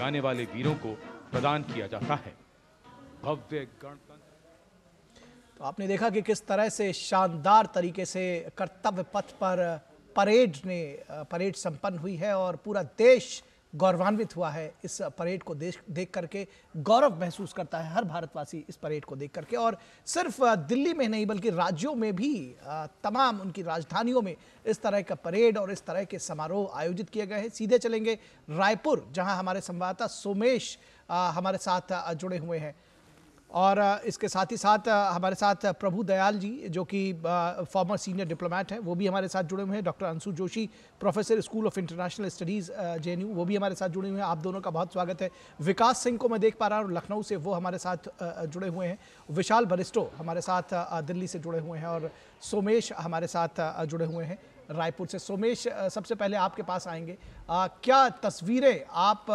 लगाने वाले वीरों को प्रदान किया जाता है। भव्य गणतंत्र। तो आपने देखा कि किस तरह से शानदार तरीके से कर्तव्य पथ पर परेड संपन्न हुई है और पूरा देश गौरवान्वित हुआ है। इस परेड को देख करके गौरव महसूस करता है हर भारतवासी इस परेड को देख करके। और सिर्फ दिल्ली में नहीं बल्कि राज्यों में भी तमाम उनकी राजधानियों में इस तरह का परेड और इस तरह के समारोह आयोजित किए गए हैं। सीधे चलेंगे रायपुर, जहां हमारे संवाददाता सोमेश हमारे साथ जुड़े हुए हैं और इसके साथ ही साथ हमारे साथ प्रभु दयाल जी जो कि फॉर्मर सीनियर डिप्लोमेट हैं वो भी हमारे साथ जुड़े हुए हैं। Doctor Anshu Joshi professor school of international studies JNU वो भी हमारे साथ जुड़े हुए हैं। आप दोनों का बहुत स्वागत है। विकास सिंह को मैं देख पा रहा हूँ लखनऊ से, वो हमारे साथ जुड़े हुए हैं। विशाल बरिस्टो हमारे साथ दिल्ली से जुड़े हुए हैं और सोमेश हमारे साथ जुड़े हुए हैं रायपुर से। सोमेश सबसे पहले आपके पास आएंगे, क्या तस्वीरें आप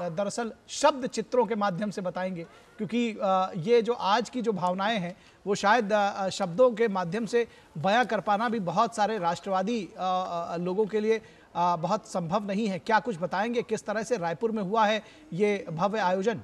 दरअसल शब्द चित्रों के माध्यम से बताएंगे, क्योंकि ये जो आज की जो भावनाएं हैं वो शायद शब्दों के माध्यम से बयां कर पाना भी बहुत सारे राष्ट्रवादी लोगों के लिए बहुत संभव नहीं है। क्या कुछ बताएंगे किस तरह से रायपुर में हुआ है ये भव्य आयोजन?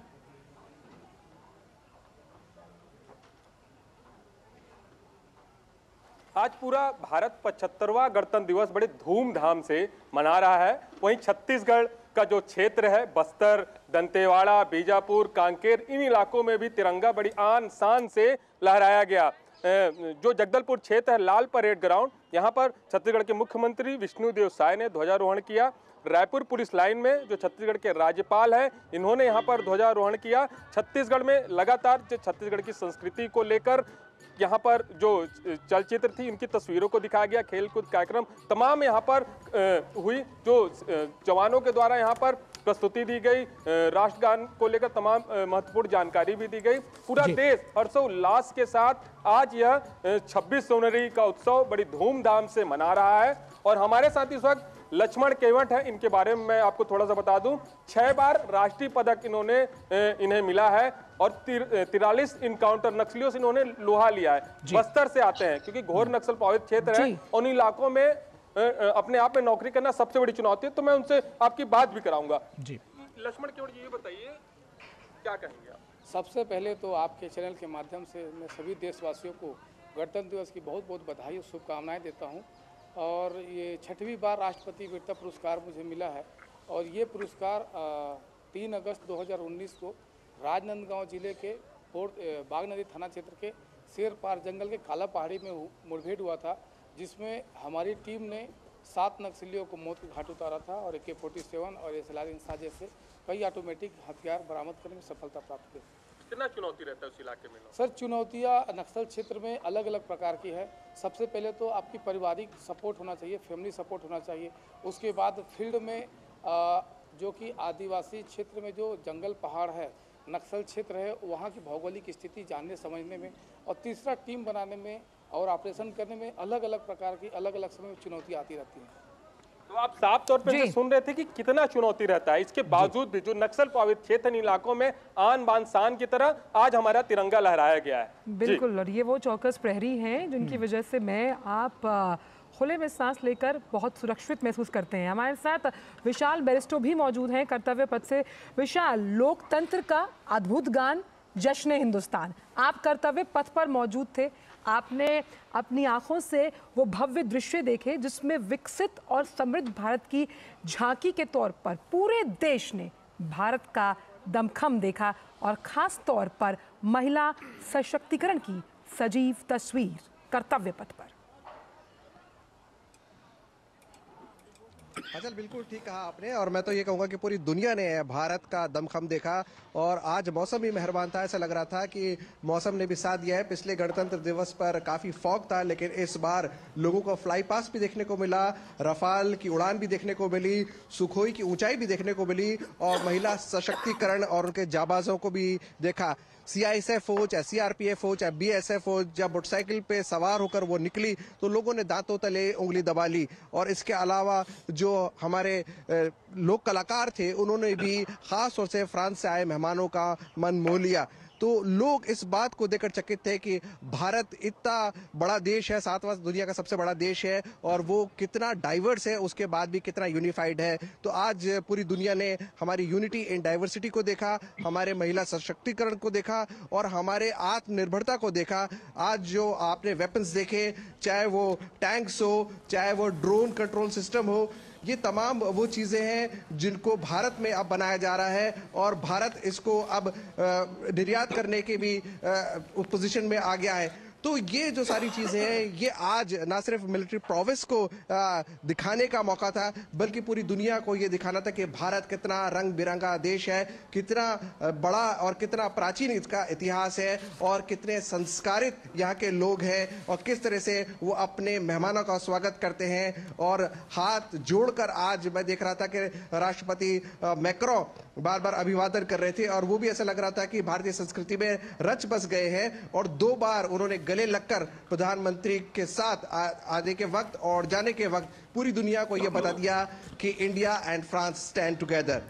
आज पूरा भारत 75वां गणतंत्र दिवस बड़े धूमधाम से मना रहा है। वहीं छत्तीसगढ़ का जो क्षेत्र है, बस्तर, दंतेवाड़ा, बीजापुर, कांकेर, इन इलाकों में भी तिरंगा बड़ी आन शान से लहराया गया। जो जगदलपुर क्षेत्र है, लाल परेड ग्राउंड, यहाँ पर छत्तीसगढ़ के मुख्यमंत्री विष्णु देव साय ने ध्वजारोहण किया। रायपुर पुलिस लाइन में जो छत्तीसगढ़ के राज्यपाल हैं, इन्होंने यहाँ पर ध्वजारोहण किया। छत्तीसगढ़ में लगातार छत्तीसगढ़ की संस्कृति को लेकर यहाँ पर जो चलचित्र थी उनकी तस्वीरों को दिखाया गया। खेलकूद कार्यक्रम तमाम यहाँ पर हुई, जो जवानों के द्वारा यहाँ पर प्रस्तुति दी गई, राष्ट्रगान को लेकर तमाम महत्वपूर्ण जानकारी भी दी गई। पूरा देश हर्षोल्लास के साथ आज यह 26 जनवरी का उत्सव बड़ी धूमधाम से मना रहा है। और हमारे साथ इस वक्त लक्ष्मण केवट है, इनके बारे में मैं आपको थोड़ा सा बता दूं। 6 बार राष्ट्रीय पदक इन्हें मिला है और 43 इनकाउंटर नक्सलियों से इन्होंने लोहा लिया है। बस्तर से आते हैं क्योंकि घोर नक्सल प्रभावित क्षेत्र है, उन इलाकों में अपने आप में नौकरी करना सबसे बड़ी चुनौती है। तो मैं उनसे आपकी बात भी कराऊंगा। लक्ष्मण केवट जी, ये बताइए क्या कहेंगे आप? सबसे पहले तो आपके चैनल के माध्यम से मैं सभी देशवासियों को गणतंत्र दिवस की बहुत बहुत बधाई और शुभकामनाएं देता हूँ। और ये 6वीं बार राष्ट्रपति वीरता पुरस्कार मुझे मिला है और ये पुरस्कार 3 अगस्त 2019 को राजनांदगांव जिले के बागनदी थाना क्षेत्र के शेरपार जंगल के काला पहाड़ी में मुठभेड़ हुआ था, जिसमें हमारी टीम ने 7 नक्सलियों को मौत के घाट उतारा था और AK-47 और SLR जैसे कई ऑटोमेटिक हथियार बरामद करने में सफलता प्राप्त की। कितना चुनौती रहता है उस इलाके में? सर, चुनौतियाँ नक्सल क्षेत्र में अलग अलग प्रकार की है। सबसे पहले तो आपकी पारिवारिक सपोर्ट होना चाहिए, फैमिली सपोर्ट होना चाहिए। उसके बाद फील्ड में जो कि आदिवासी क्षेत्र में जो जंगल पहाड़ है, नक्सल क्षेत्र है, वहाँ की भौगोलिक स्थिति जानने समझने में, और तीसरा टीम बनाने में और ऑपरेशन करने में अलग अलग प्रकार की अलग अलग समय में चुनौतियाँ आती रहती हैं। तो आप साफ तौर पे सुन रहे थे कि कितना चुनौती रहता है, इसके बावजूद भी जो नक्सल प्रभावित क्षेत्र इलाकों में आन बान शान की तरह आज हमारा तिरंगा लहराया गया है। बिल्कुल, और ये वो चौकस प्रहरी हैं जिनकी वजह से मैं आप खुले में सांस लेकर बहुत सुरक्षित महसूस करते हैं। हमारे साथ विशाल बैरिस्टो भी मौजूद हैं कर्तव्य पथ से। विशाल, लोकतंत्र का अद्भुत गान जश्न हिंदुस्तान, आप कर्तव्य पथ पर मौजूद थे, आपने अपनी आंखों से वो भव्य दृश्य देखे जिसमें विकसित और समृद्ध भारत की झांकी के तौर पर पूरे देश ने भारत का दमखम देखा और खास तौर पर महिला सशक्तिकरण की सजीव तस्वीर कर्तव्य पथ पर। अचल, बिल्कुल ठीक कहा आपने, और मैं तो ये कहूँगा कि पूरी दुनिया ने भारत का दमखम देखा और आज मौसम भी मेहरबान था। ऐसा लग रहा था कि मौसम ने भी साथ दिया है। पिछले गणतंत्र दिवस पर काफ़ी फॉग था, लेकिन इस बार लोगों को फ्लाई पास भी देखने को मिला, रफाल की उड़ान भी देखने को मिली, सुखोई की ऊंचाई भी देखने को मिली और महिला सशक्तिकरण और उनके जाबाजों को भी देखा। CISF हो, चाहे CRPF हो, चाहे BSF हो, जब मोटरसाइकिल पे सवार होकर वो निकली तो लोगों ने दांतों तले उंगली दबा ली। और इसके अलावा जो हमारे लोक कलाकार थे उन्होंने भी खास तौर से फ्रांस से आए मेहमानों का मन मोह लिया। तो लोग इस बात को देखकर चकित थे कि भारत इतना बड़ा देश है, सातवां दुनिया का सबसे बड़ा देश है और वो कितना डाइवर्स है, उसके बाद भी कितना यूनिफाइड है। तो आज पूरी दुनिया ने हमारी यूनिटी एंड डाइवर्सिटी को देखा, हमारे महिला सशक्तिकरण को देखा और हमारे आत्मनिर्भरता को देखा। आज जो आपने वेपन्स देखे, चाहे वो टैंक्स हो, चाहे वो ड्रोन कंट्रोल सिस्टम हो, ये तमाम वो चीज़ें हैं जिनको भारत में अब बनाया जा रहा है और भारत इसको अब निर्यात करने के भी पोजीशन में आ गया है। तो ये जो सारी चीज़ें हैं ये आज ना सिर्फ मिलिट्री प्रोवेस को दिखाने का मौका था बल्कि पूरी दुनिया को ये दिखाना था कि भारत कितना रंग बिरंगा देश है, कितना बड़ा और कितना प्राचीन इसका इतिहास है और कितने संस्कारित यहाँ के लोग हैं और किस तरह से वो अपने मेहमानों का स्वागत करते हैं। और हाथ जोड़कर आज मैं देख रहा था कि राष्ट्रपति मैक्रों बार बार अभिवादन कर रहे थे और वो भी ऐसा लग रहा था कि भारतीय संस्कृति में रच बस गए हैं। और दो बार उन्होंने गले लगकर प्रधानमंत्री के साथ आने के वक्त और जाने के वक्त पूरी दुनिया को यह बता दिया कि India and France stand together.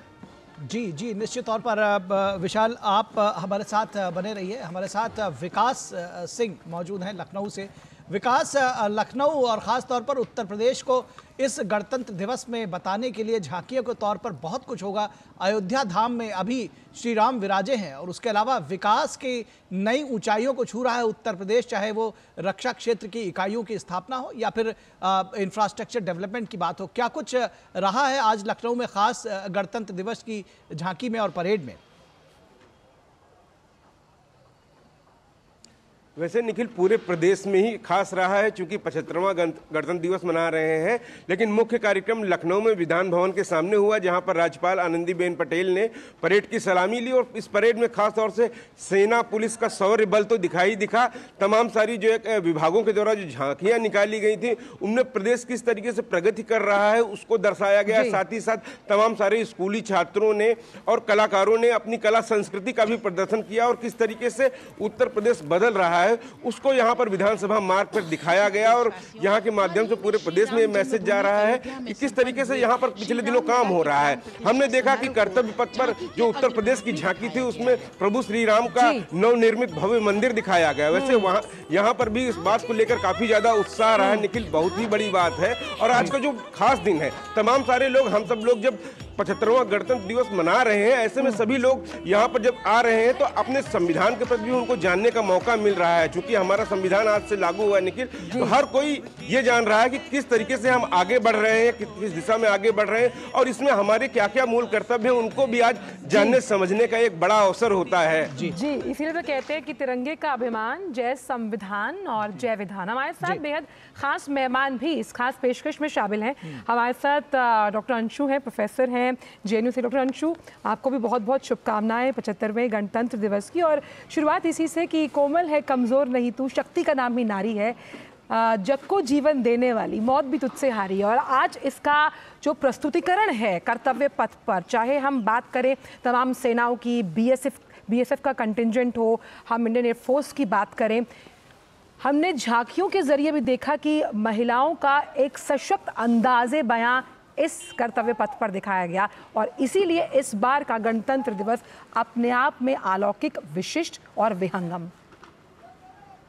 जी जी, निश्चित तौर पर विशाल, आप हमारे साथ बने रहिए। हमारे साथ विकास सिंह मौजूद हैं लखनऊ से। विकास, लखनऊ और ख़ास तौर पर उत्तर प्रदेश को इस गणतंत्र दिवस में बताने के लिए झांकियों के तौर पर बहुत कुछ होगा। अयोध्या धाम में अभी श्री राम विराजे हैं और उसके अलावा विकास की नई ऊंचाइयों को छू रहा है उत्तर प्रदेश, चाहे वो रक्षा क्षेत्र की इकाइयों की स्थापना हो या फिर इंफ्रास्ट्रक्चर डेवलपमेंट की बात हो। क्या कुछ रहा है आज लखनऊ में ख़ास गणतंत्र दिवस की झांकी में और परेड में? वैसे निखिल पूरे प्रदेश में ही खास रहा है क्योंकि 75वां गणतंत्र दिवस मना रहे हैं, लेकिन मुख्य कार्यक्रम लखनऊ में विधान भवन के सामने हुआ जहां पर राज्यपाल आनंदीबेन पटेल ने परेड की सलामी ली। और इस परेड में खास तौर से सेना पुलिस का शौर्य बल तो दिखाई दिखा। तमाम सारी जो एक विभागों के द्वारा जो झांकियाँ निकाली गई थी उनमें प्रदेश किस तरीके से प्रगति कर रहा है उसको दर्शाया गया। साथ ही साथ तमाम सारे स्कूली छात्रों ने और कलाकारों ने अपनी कला संस्कृति का भी प्रदर्शन किया और किस तरीके से उत्तर प्रदेश बदल रहा है उसको यहाँ पर विधानसभा मार्ग पर दिखाया गया। और यहाँ के माध्यम से पूरे प्रदेश में मैसेज जा रहा है कि किस तरीके से यहाँ पर पिछले दिनों काम हो रहा है। हमने देखा कि कर्तव्य पथ पर जो उत्तर प्रदेश की झांकी थी उसमें प्रभु श्री राम का नवनिर्मित भव्य मंदिर दिखाया गया। वैसे वहाँ यहाँ पर भी इस बात को लेकर काफी ज्यादा उत्साह रहा है निखिल, बहुत ही बड़ी बात है। और आज का जो खास दिन है, तमाम सारे लोग, हम सब लोग जब 75वां गणतंत्र दिवस मना रहे हैं, ऐसे में सभी लोग यहाँ पर जब आ रहे हैं तो अपने संविधान के प्रति भी उनको जानने का मौका मिल रहा है। चूंकि हमारा संविधान आज से लागू हुआ है निखिल, तो हर कोई ये जान रहा है कि किस तरीके से हम आगे बढ़ रहे हैं, किस दिशा में आगे बढ़ रहे हैं और इसमें हमारे क्या क्या मूल कर्तव्य हैं उनको भी आज जानने समझने का एक बड़ा अवसर होता है। जी जी, इसीलिए तो कहते हैं कि तिरंगे का अभिमान, जय संविधान और जय विधान। हमारे साथ बेहद खास मेहमान भी इस खास पेशकश में शामिल हैं। हमारे साथ डॉक्टर अंशु हैं, प्रोफेसर हैं जेएनयू से। डॉक्टर अंशु, आपको भी बहुत बहुत शुभकामनाएं 75वें गणतंत्र दिवस की। और शुरुआत इसी से कि कोमल है कमज़ोर नहीं तू, शक्ति का नाम ही नारी है, जग को जीवन देने वाली, मौत भी तुझसे हारी है। और आज इसका जो प्रस्तुतिकरण है कर्तव्य पथ पर, चाहे हम बात करें तमाम सेनाओं की, बीएसएफ का कंटिंजेंट हो, हम इंडियन एयरफोर्स की बात करें, हमने झांकियों के जरिए भी देखा कि महिलाओं का एक सशक्त अंदाज़े बयां इस कर्तव्य पथ पर दिखाया गया। और इसीलिए इस बार का गणतंत्र दिवस अपने आप में अलौकिक, विशिष्ट और विहंगम।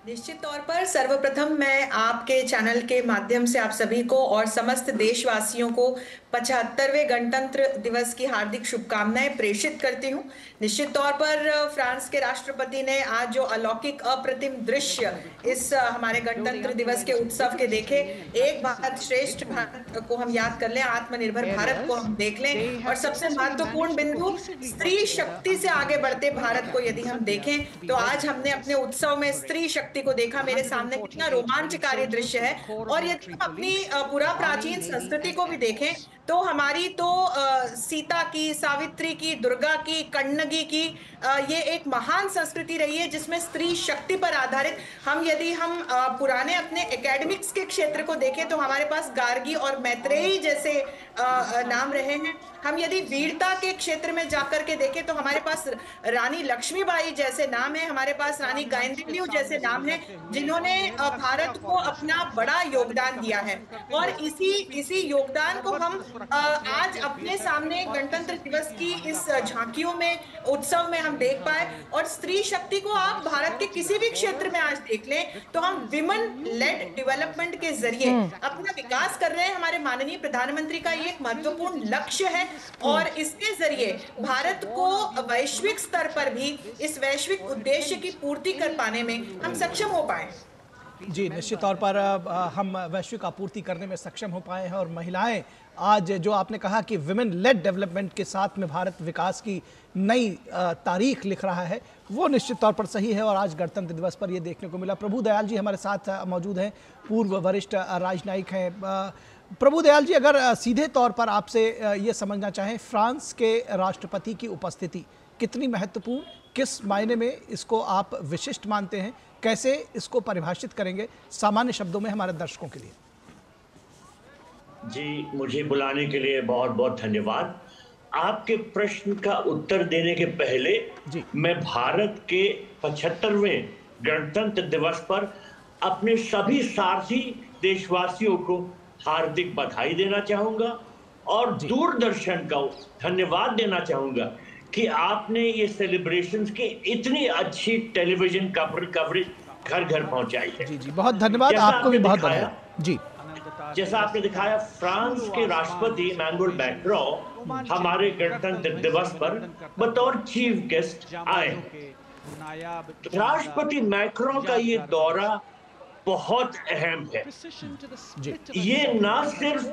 निश्चित तौर पर सर्वप्रथम मैं आपके चैनल के माध्यम से आप सभी को और समस्त देशवासियों को 75वें गणतंत्र दिवस की हार्दिक शुभकामनाएं प्रेषित करती हूं। निश्चित तौर पर फ्रांस के राष्ट्रपति ने आज जो अलौकिक अप्रतिम दृश्य इस हमारे गणतंत्र दिवस के उत्सव के देखे, एक भारत श्रेष्ठ भारत को हम याद कर लें, आत्मनिर्भर भारत को हम देख लें और सबसे महत्वपूर्ण बिंदु स्त्री शक्ति से आगे बढ़ते भारत को यदि हम देखें तो आज हमने अपने उत्सव में स्त्री को देखा। मेरे सामने कितना रोमांचकारी दृश्य है। और यदि हम अपनी पूरा प्राचीन संस्कृति को भी देखें तो हमारी तो सीता की, सावित्री की, दुर्गा की, कण्णगी की ये एक महान संस्कृति रही है जिसमें स्त्री शक्ति पर आधारित हम यदि हम पुराने अपने एकेडमिक्स के क्षेत्र को देखें तो हमारे पास गार्गी और मैत्रेयी जैसे नाम रहे हैं। हम यदि वीरता के क्षेत्र में जाकर के देखें तो हमारे पास रानी लक्ष्मीबाई जैसे नाम है, हमारे पास रानी गायनदेवी जैसे नाम सामने जिन्होंने भारत को अपना बड़ा योगदान दिया है और इसी योगदान को हम आज अपने सामने गणतंत्र दिवस की इस झांकियों में, उत्सव में हम देख पाए। और स्त्री शक्ति को आप भारत के किसी भी क्षेत्र में आज देख लें तो हम विमेन लेड डेवलपमेंट के जरिए अपना विकास कर रहे हैं। हमारे माननीय प्रधानमंत्री का ये एक महत्वपूर्ण लक्ष्य है और इसके जरिए भारत को वैश्विक स्तर पर भी इस वैश्विक उद्देश्य की पूर्ति कर पाने में हम सक्षम हो पाए। जी, निश्चित तौर पर हम वैश्विक आपूर्ति करने में सक्षम हो पाए हैं और महिलाएं आज, जो आपने कहा कि विमेन लेड डेवलपमेंट के साथ में भारत विकास की नई तारीख लिख रहा है, वो निश्चित तौर पर सही है और आज गणतंत्र दिवस पर ये देखने को मिला। प्रभु दयाल जी हमारे साथ मौजूद हैं, पूर्व वरिष्ठ राजनयिक हैं। प्रभु दयाल जी, अगर सीधे तौर पर आपसे ये समझना चाहें, फ्रांस के राष्ट्रपति की उपस्थिति कितनी महत्वपूर्ण, किस मायने में इसको आप विशिष्ट मानते हैं, कैसे इसको परिभाषित करेंगे सामान्य शब्दों में हमारे दर्शकों के लिए? जी, मुझे बुलाने के लिए बहुत बहुत धन्यवाद। आपके प्रश्न का उत्तर देने के पहले मैं भारत के 75वें गणतंत्र दिवस पर अपने सभी सारथी देशवासियों को हार्दिक बधाई देना चाहूँगा और दूरदर्शन का धन्यवाद देना चाहूँगा कि आपने ये सेलिब्रेशंस की इतनी अच्छी टेलीविजन कवरेज घर घर पहुंचाई है। जी जी, बहुत धन्यवाद आपको भी, बहुत धन्यवाद। जी, जैसा आपने दिखाया, फ्रांस के राष्ट्रपति इमैनुएल मैक्रों हमारे गणतंत्र दिवस पर बतौर चीफ गेस्ट आए। राष्ट्रपति मैक्रों का ये दौरा बहुत अहम है। ये ना सिर्फ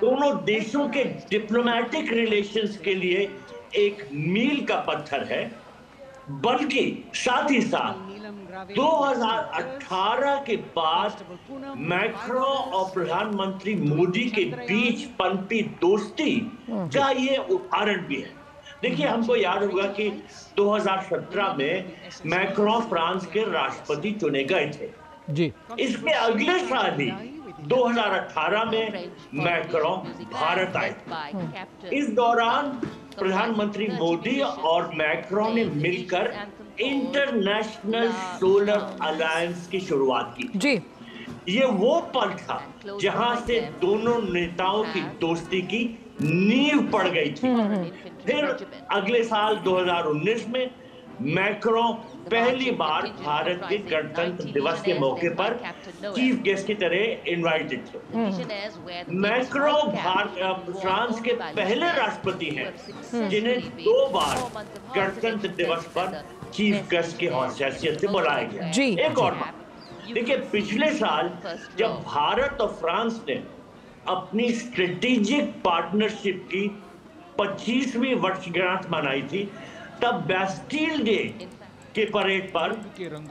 दोनों देशों के डिप्लोमेटिक रिलेशंस के लिए एक मील का पत्थर है, बल्कि साथ ही साथ 2018 के बाद मैक्रों और प्रधानमंत्री मोदी के बीच पनपी दोस्ती का ये उदाहरण भी है। देखिए, हमको याद होगा कि 2017 में मैक्रों फ्रांस के राष्ट्रपति चुने गए थे। जी, इसके अगले साल ही 2018 में मैक्रों भारत आए। इस दौरान प्रधानमंत्री मोदी और मैक्रों ने मिलकर इंटरनेशनल सोलर अलायंस की शुरुआत की। जी, ये वो पल था जहां से दोनों नेताओं की दोस्ती की नींव पड़ गई थी। फिर अगले साल 2019 में मैक्रों पहली बार भारत के गणतंत्र दिवस के मौके पर चीफ गेस्ट की तरह इनवाइटेड थे। मैक्रों फ्रांस के पहले राष्ट्रपति हैं जिन्हें 2 बार गणतंत्र दिवस पर चीफ गेस्ट की हैसियत से बुलाया गया। एक और बात देखिए, पिछले साल जब भारत और फ्रांस ने अपनी स्ट्रेटेजिक पार्टनरशिप की 25वीं वर्षगांठ मनाई थी, तब बैस्टिल डे के परेड पर,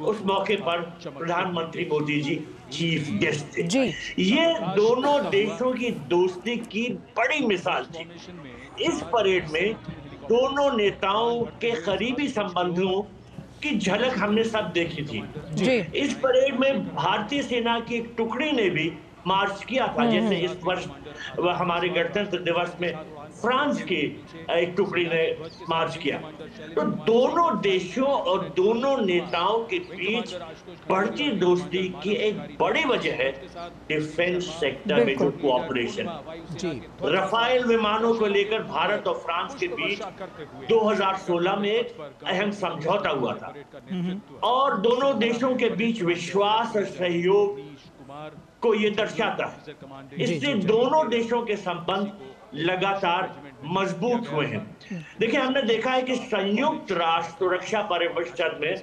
उस मौके पर प्रधानमंत्री मोदी जी चीफ गेस्ट थे। ये दोनों देशों की दोस्ती की बड़ी मिसाल थी। इस परेड में दोनों नेताओं के करीबी संबंधों की झलक हमने सब देखी थी। इस परेड में भारतीय सेना की एक टुकड़ी ने भी मार्च किया था, जैसे इस वर्ष हमारे गणतंत्र दिवस में फ्रांस की एक टुकड़ी ने मार्च किया। तो दोनों देशों और दोनों नेताओं के बीच बढ़ती दोस्ती की एक बड़ी वजह है डिफेंस सेक्टर में जो कोऑपरेशन। रफाल विमानों को लेकर भारत और फ्रांस के बीच 2016 में एक अहम समझौता हुआ था और दोनों देशों के बीच विश्वास और सहयोग को ये दर्शाता है। इससे दोनों देशों के संबंध लगातार मजबूत हुए हैं। देखिए, हमने देखा है कि संयुक्त राष्ट्र सुरक्षा परिषद में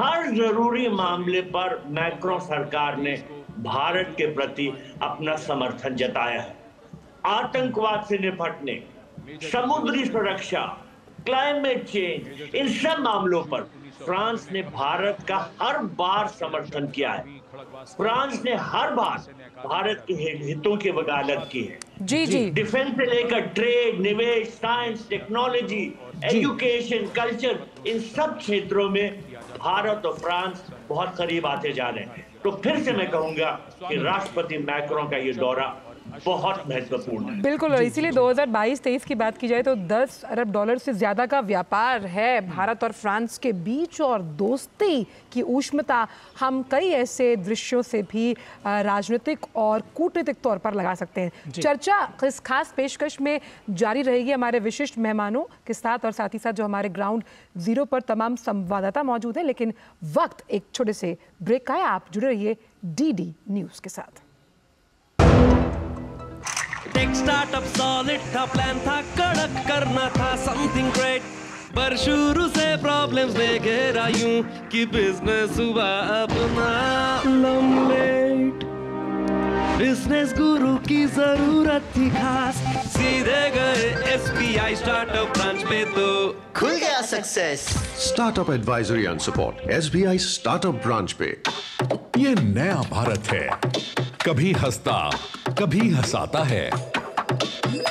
हर जरूरी मामले पर मैक्रों सरकार ने भारत के प्रति अपना समर्थन जताया है। आतंकवाद से निपटने, समुद्री सुरक्षा, क्लाइमेट चेंज, इन सब मामलों पर फ्रांस ने भारत का हर बार समर्थन किया है। फ्रांस ने हर बार भारत के हितों की वकालत की है। जी जी, डिफेंस से लेकर ट्रेड, निवेश, साइंस, टेक्नोलॉजी, एजुकेशन, कल्चर, इन सब क्षेत्रों में भारत और फ्रांस बहुत करीब आते जा रहे हैं। तो फिर से मैं कहूंगा कि राष्ट्रपति मैक्रों का ये दौरा बहुत महत्वपूर्ण है। बिल्कुल, और इसीलिए 2022-23 की बात की जाए तो $10 अरब से ज़्यादा का व्यापार है भारत और फ्रांस के बीच, और दोस्ती की ऊष्मता हम कई ऐसे दृश्यों से भी राजनीतिक और कूटनीतिक तौर पर लगा सकते हैं। चर्चा इस खास पेशकश में जारी रहेगी हमारे विशिष्ट मेहमानों के साथ, और साथ ही साथ जो हमारे ग्राउंड जीरो पर तमाम संवाददाता मौजूद हैं, लेकिन वक्त एक छोटे से ब्रेक का है। आप जुड़े रहिए डीडी न्यूज़ के साथ। टेक स्टार्टअप सॉलिड था, प्लान था, कड़क करना था समथिंग ग्रेट, पर शुरू से प्रॉब्लम्स ने घेरा यूं कि बिजनेस हुआ अपना लम्बलेट। बिजनेस गुरु की जरूरत थी खास, सीधे गए SBI स्टार्टअप ब्रांच पे तो खुल गया success. Startup advisory and support SBI startup branch पे। ये नया भारत है, कभी हंसता कभी हंसाता है,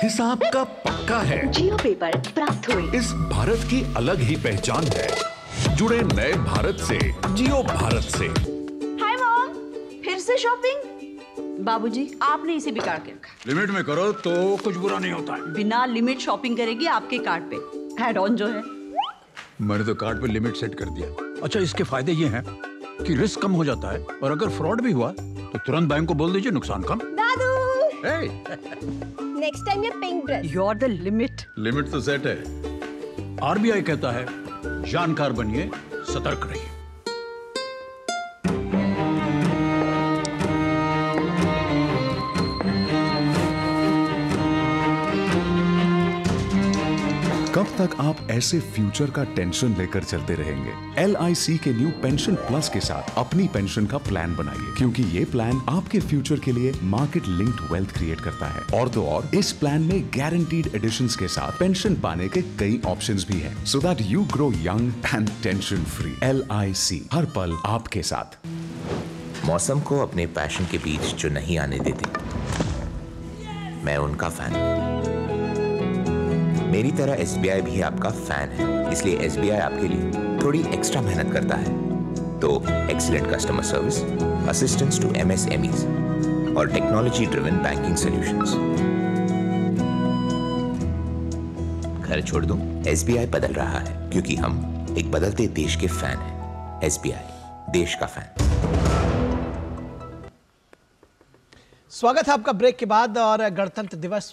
हिसाब का पक्का है, जियो पेपर प्राप्त हुए। इस भारत की अलग ही पहचान है। जुड़े नए भारत से, जियो भारत से। हाय मॉम, फिर से शॉपिंग? बाबूजी, आपने इसे बिगाड़ के रखा। लिमिट में करो तो कुछ बुरा नहीं होता है। बिना लिमिट शॉपिंग करेगी आपके कार्ड पे, ऐड ऑन जो है। मैंने तो कार्ड पे लिमिट सेट कर दिया। अच्छा, इसके फायदे ये है कि रिस्क कम हो जाता है, और अगर फ्रॉड भी हुआ तो तुरंत बैंक को बोल दीजिए, नुकसान कम। दादू, नेक्स्ट टाइम ये pink dress. You are the limit. Limit तो सेट है। RBI कहता है, जानकार बनिए, सतर्क रहिए। कब तक आप ऐसे फ्यूचर का टेंशन लेकर चलते रहेंगे? LIC के न्यू पेंशन प्लस के साथ अपनी पेंशन का प्लान बनाइए, क्योंकि ये प्लान आपके फ्यूचर के लिए मार्केट लिंक्ड वेल्थ क्रिएट करता है। और तो और, इस प्लान में गारंटीड एडिशंस के साथ पेंशन पाने के कई ऑप्शंस भी हैं, so that you grow young and tension free. LIC, हर पल आपके साथ। मौसम को अपने पैशन के बीच जो नहीं आने देते, मैं उनका फैन हूँ। मेरी तरह SBI भी आपका फैन है, इसलिए SBI आपके लिए थोड़ी एक्स्ट्रा मेहनत करता है। तो excellent customer service, assistance to MSMEs और टेक्नोलॉजी ड्रिवन बैंकिंग सॉल्यूशंस। घर छोड़ दूं, SBI बदल रहा है, क्योंकि हम एक बदलते देश के फैन हैं। SBI, देश का फैन। स्वागत है आपका ब्रेक के बाद, और गणतंत्र दिवस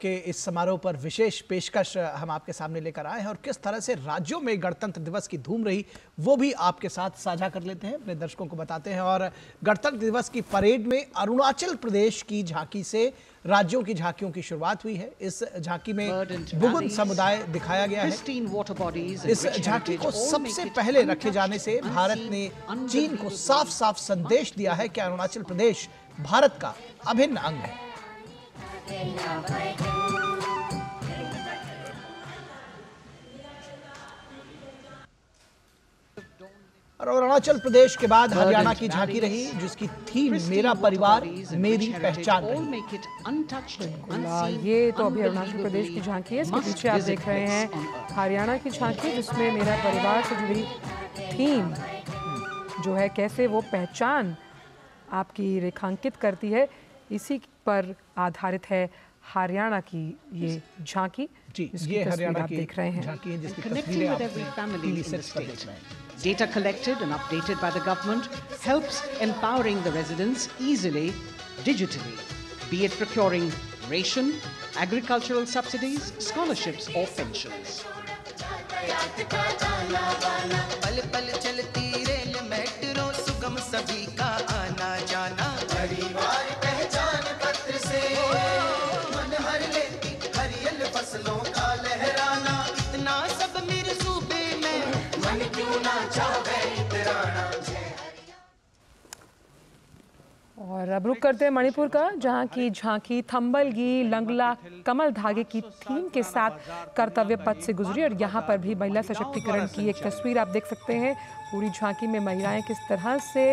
के इस समारोह पर विशेष पेशकश हम आपके सामने लेकर आए हैं, और किस तरह से राज्यों में गणतंत्र दिवस की धूम रही वो भी आपके साथ साझा कर लेते हैं, अपने दर्शकों को बताते हैं। और गणतंत्र दिवस की परेड में अरुणाचल प्रदेश की झांकी से राज्यों की झांकियों की शुरुआत हुई है। इस झांकी में बुगुन समुदाय दिखाया गया है। इस झांकी को सबसे पहले रखे जाने से भारत ने चीन को साफ साफ संदेश दिया है कि अरुणाचल प्रदेश भारत का अभिन्न अंग है। और अरुणाचल प्रदेश के बाद हरियाणा की झांकी रही, जिसकी थीम मेरा परिवार मेरी पहचान रही। ये तो अभी अरुणाचल प्रदेश की झांकी है, इसके पीछे आप देख रहे हैं हरियाणा की झांकी, जिसमें मेरा परिवार से जुड़ी थीम जो है, कैसे वो पहचान आपकी रेखांकित करती है, इसी पर आधारित है हरियाणा की ये झांकी। ये हरियाणा की देख रहे हैं Data collected and updated by the government helps empowering the residents easily digitally, be it procuring ration, agricultural subsidies, scholarships or pensions. और अब रुक करते हैं मणिपुर का, जहां की झांकी थंबलगी लंगला कमल धागे की थीम के साथ कर्तव्य पथ से गुजरी, और यहां पर भी महिला सशक्तिकरण की एक तस्वीर आप देख सकते हैं। पूरी झांकी में महिलाएं किस तरह से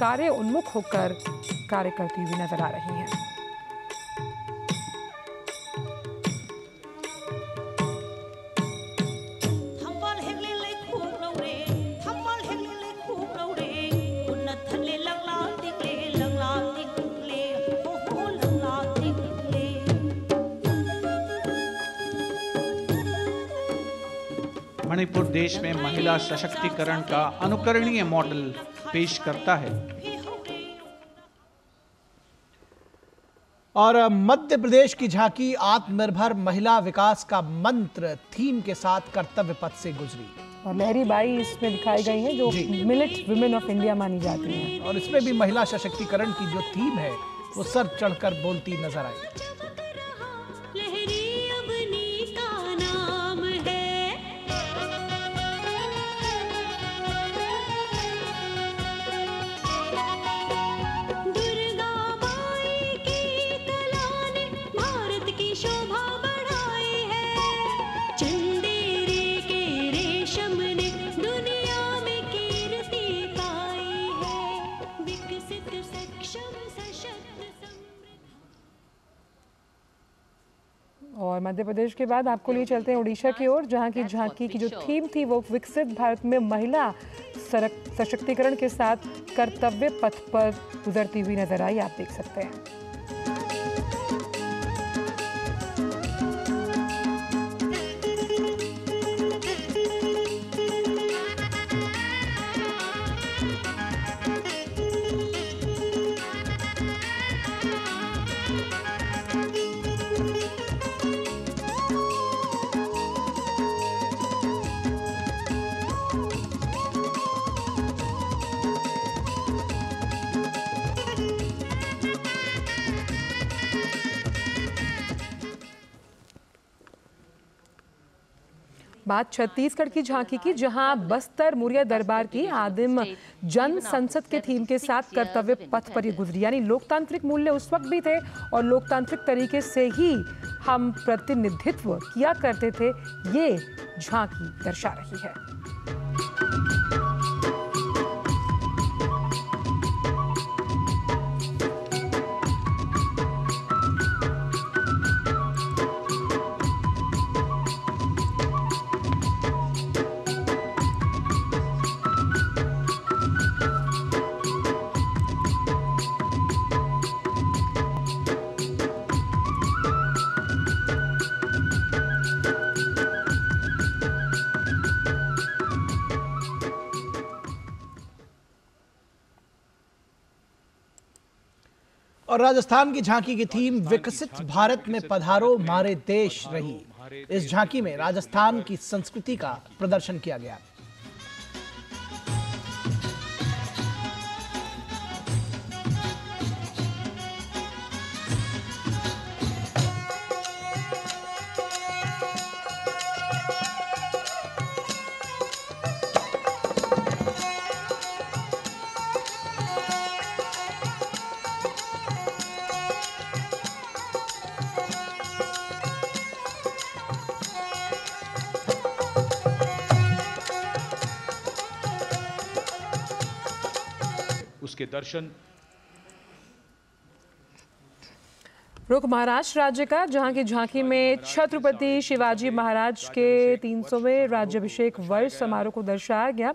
कार्य उन्मुख होकर कार्य करती हुई नजर आ रही हैं। मणिपुर देश में महिला सशक्तिकरण का अनुकरणीय मॉडल पेश करता है। और मध्य प्रदेश की झांकी आत्मनिर्भर महिला विकास का मंत्र थीम के साथ कर्तव्य पथ से गुजरी। और मेहरी बाई इसमें दिखाई गई है जो मिलेट वुमेन ऑफ इंडिया मानी जाती हैं। और इसमें भी महिला सशक्तिकरण की जो थीम है वो सर चढ़कर बोलती नजर आई। और मध्य प्रदेश के बाद आपको लिए चलते हैं उड़ीसा की ओर, जहां की झांकी की जो थीम थी वो विकसित भारत में महिला सशक्तिकरण के साथ कर्तव्य पथ पर गुजरती हुई नजर आई। आप देख सकते हैं। बात छत्तीसगढ़ की झांकी की, जहां बस्तर मुरिया दरबार की आदिम जन संसद के थीम के साथ कर्तव्य पथ पर ये गुजरी। यानी लोकतांत्रिक मूल्य उस वक्त भी थे और लोकतांत्रिक तरीके से ही हम प्रतिनिधित्व किया करते थे, ये झांकी दर्शा रही है। और राजस्थान की झांकी की थीम विकसित भारत में पधारो मारे देश रही। इस झांकी में राजस्थान की संस्कृति का प्रदर्शन किया गया। उसके दर्शन। रुक महाराष्ट्र राज्य का, जहां की झांकी में छत्रपति शिवाजी महाराज के 300वें राज्याभिषेक वर्ष समारोह को दर्शाया गया।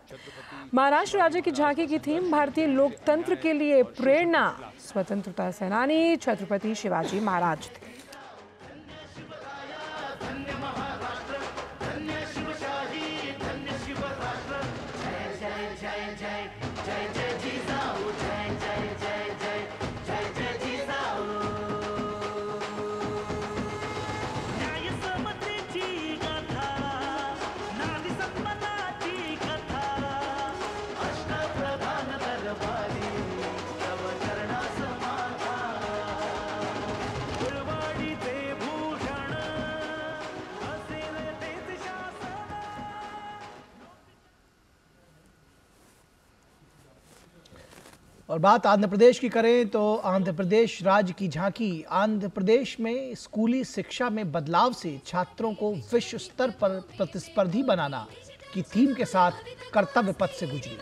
महाराष्ट्र राज्य की झांकी की थीम भारतीय लोकतंत्र के लिए प्रेरणा, स्वतंत्रता सेनानी छत्रपति शिवाजी महाराज थे। और बात आंध्र प्रदेश की करें तो आंध्र प्रदेश राज्य की झांकी आंध्र प्रदेश में स्कूली शिक्षा में बदलाव से छात्रों को विश्व स्तर पर प्रतिस्पर्धी बनाना की थीम के साथ कर्तव्य पथ से गुजरी।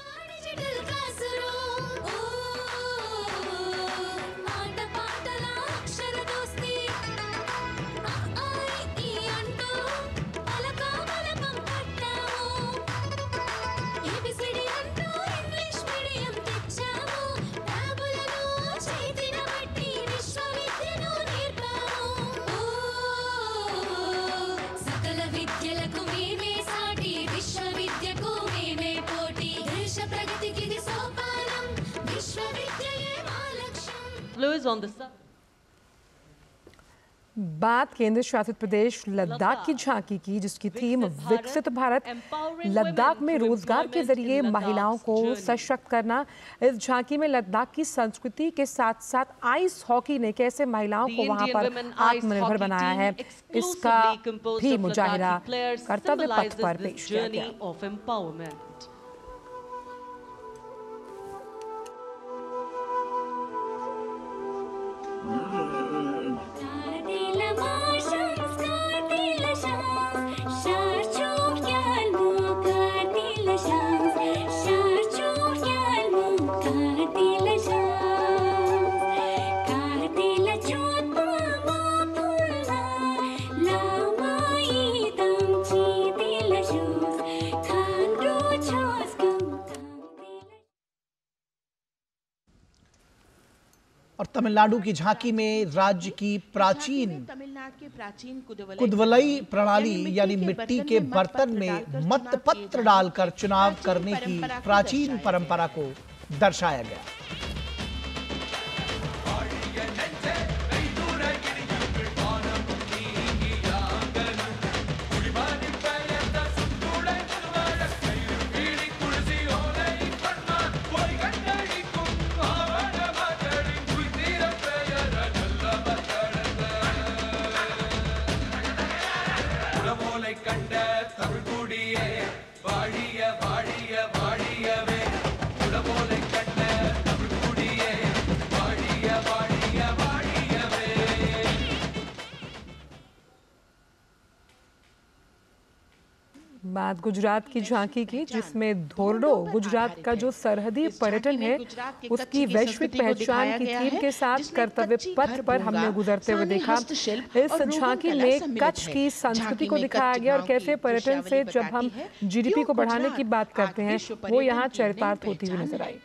flows on the south. बात केंद्र शासित प्रदेश लद्दाख की झांकी की, जिसकी थीम विकसित भारत। लद्दाख में रोजगार के जरिए महिलाओं को सशक्त करना। इस झांकी में लद्दाख की संस्कृति के साथ साथ आइस हॉकी ने कैसे महिलाओं को वहां पर आत्मनिर्भर बनाया है, इसका भी मुजाहिरा कर्तव्य पथ पर पेश किया गया। और तमिलनाडु की झांकी में राज्य की प्राचीन कुदवलई प्रणाली यानी मिट्टी के बर्तन में मतपत्र डालकर चुनाव करने की प्राचीन परंपरा को दर्शाया गया। बात गुजरात की झांकी की, जिसमें धोरडो गुजरात का जो सरहदी पर्यटन है उसकी वैश्विक पहचान की थीम के साथ कर्तव्य पथ पर हमने गुजरते हुए देखा। इस झांकी में कच्छ की संस्कृति को दिखाया गया और कैसे पर्यटन से जब हम जीडीपी को बढ़ाने की बात करते हैं वो यहाँ चरितार्थ होती हुई नजर आई।